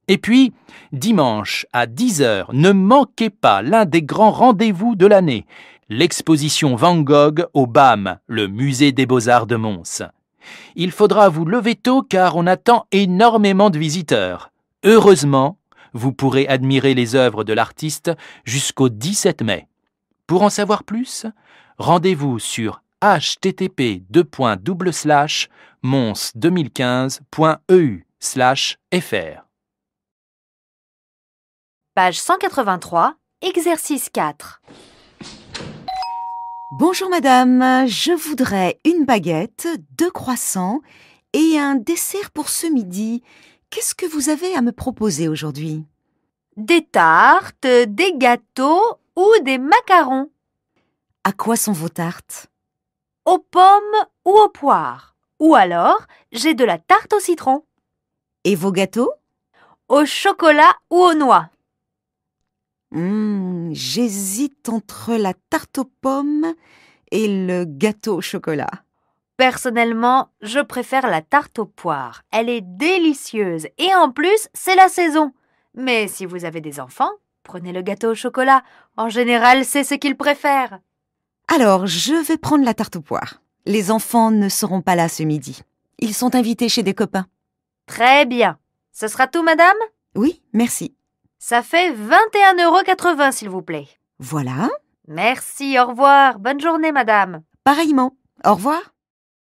Et puis, dimanche à dix heures, ne manquez pas l'un des grands rendez-vous de l'année, l'exposition Van Gogh au B A M, le musée des Beaux-Arts de Mons. Il faudra vous lever tôt car on attend énormément de visiteurs. Heureusement, vous pourrez admirer les œuvres de l'artiste jusqu'au dix-sept mai. Pour en savoir plus, rendez-vous sur h t t p deux points slash mons deux mille quinze point e u slash f r. Page cent quatre-vingt-trois, exercice quatre. Bonjour madame, je voudrais une baguette, deux croissants et un dessert pour ce midi. Qu'est-ce que vous avez à me proposer aujourd'hui? Des tartes, des gâteaux ou des macarons. À quoi sont vos tartes? Aux pommes ou aux poires. Ou alors, j'ai de la tarte au citron. Et vos gâteaux? Au chocolat ou aux noix. Mmh, j'hésite entre la tarte aux pommes et le gâteau au chocolat. Personnellement, je préfère la tarte aux poires. Elle est délicieuse et en plus, c'est la saison. Mais si vous avez des enfants, prenez le gâteau au chocolat. En général, c'est ce qu'ils préfèrent. Alors, je vais prendre la tarte aux poires. Les enfants ne seront pas là ce midi. Ils sont invités chez des copains. Très bien. Ce sera tout, madame? Oui, merci. Ça fait vingt et un euros quatre-vingts, s'il vous plaît. Voilà. Merci, au revoir. Bonne journée, madame. Pareillement. Au revoir.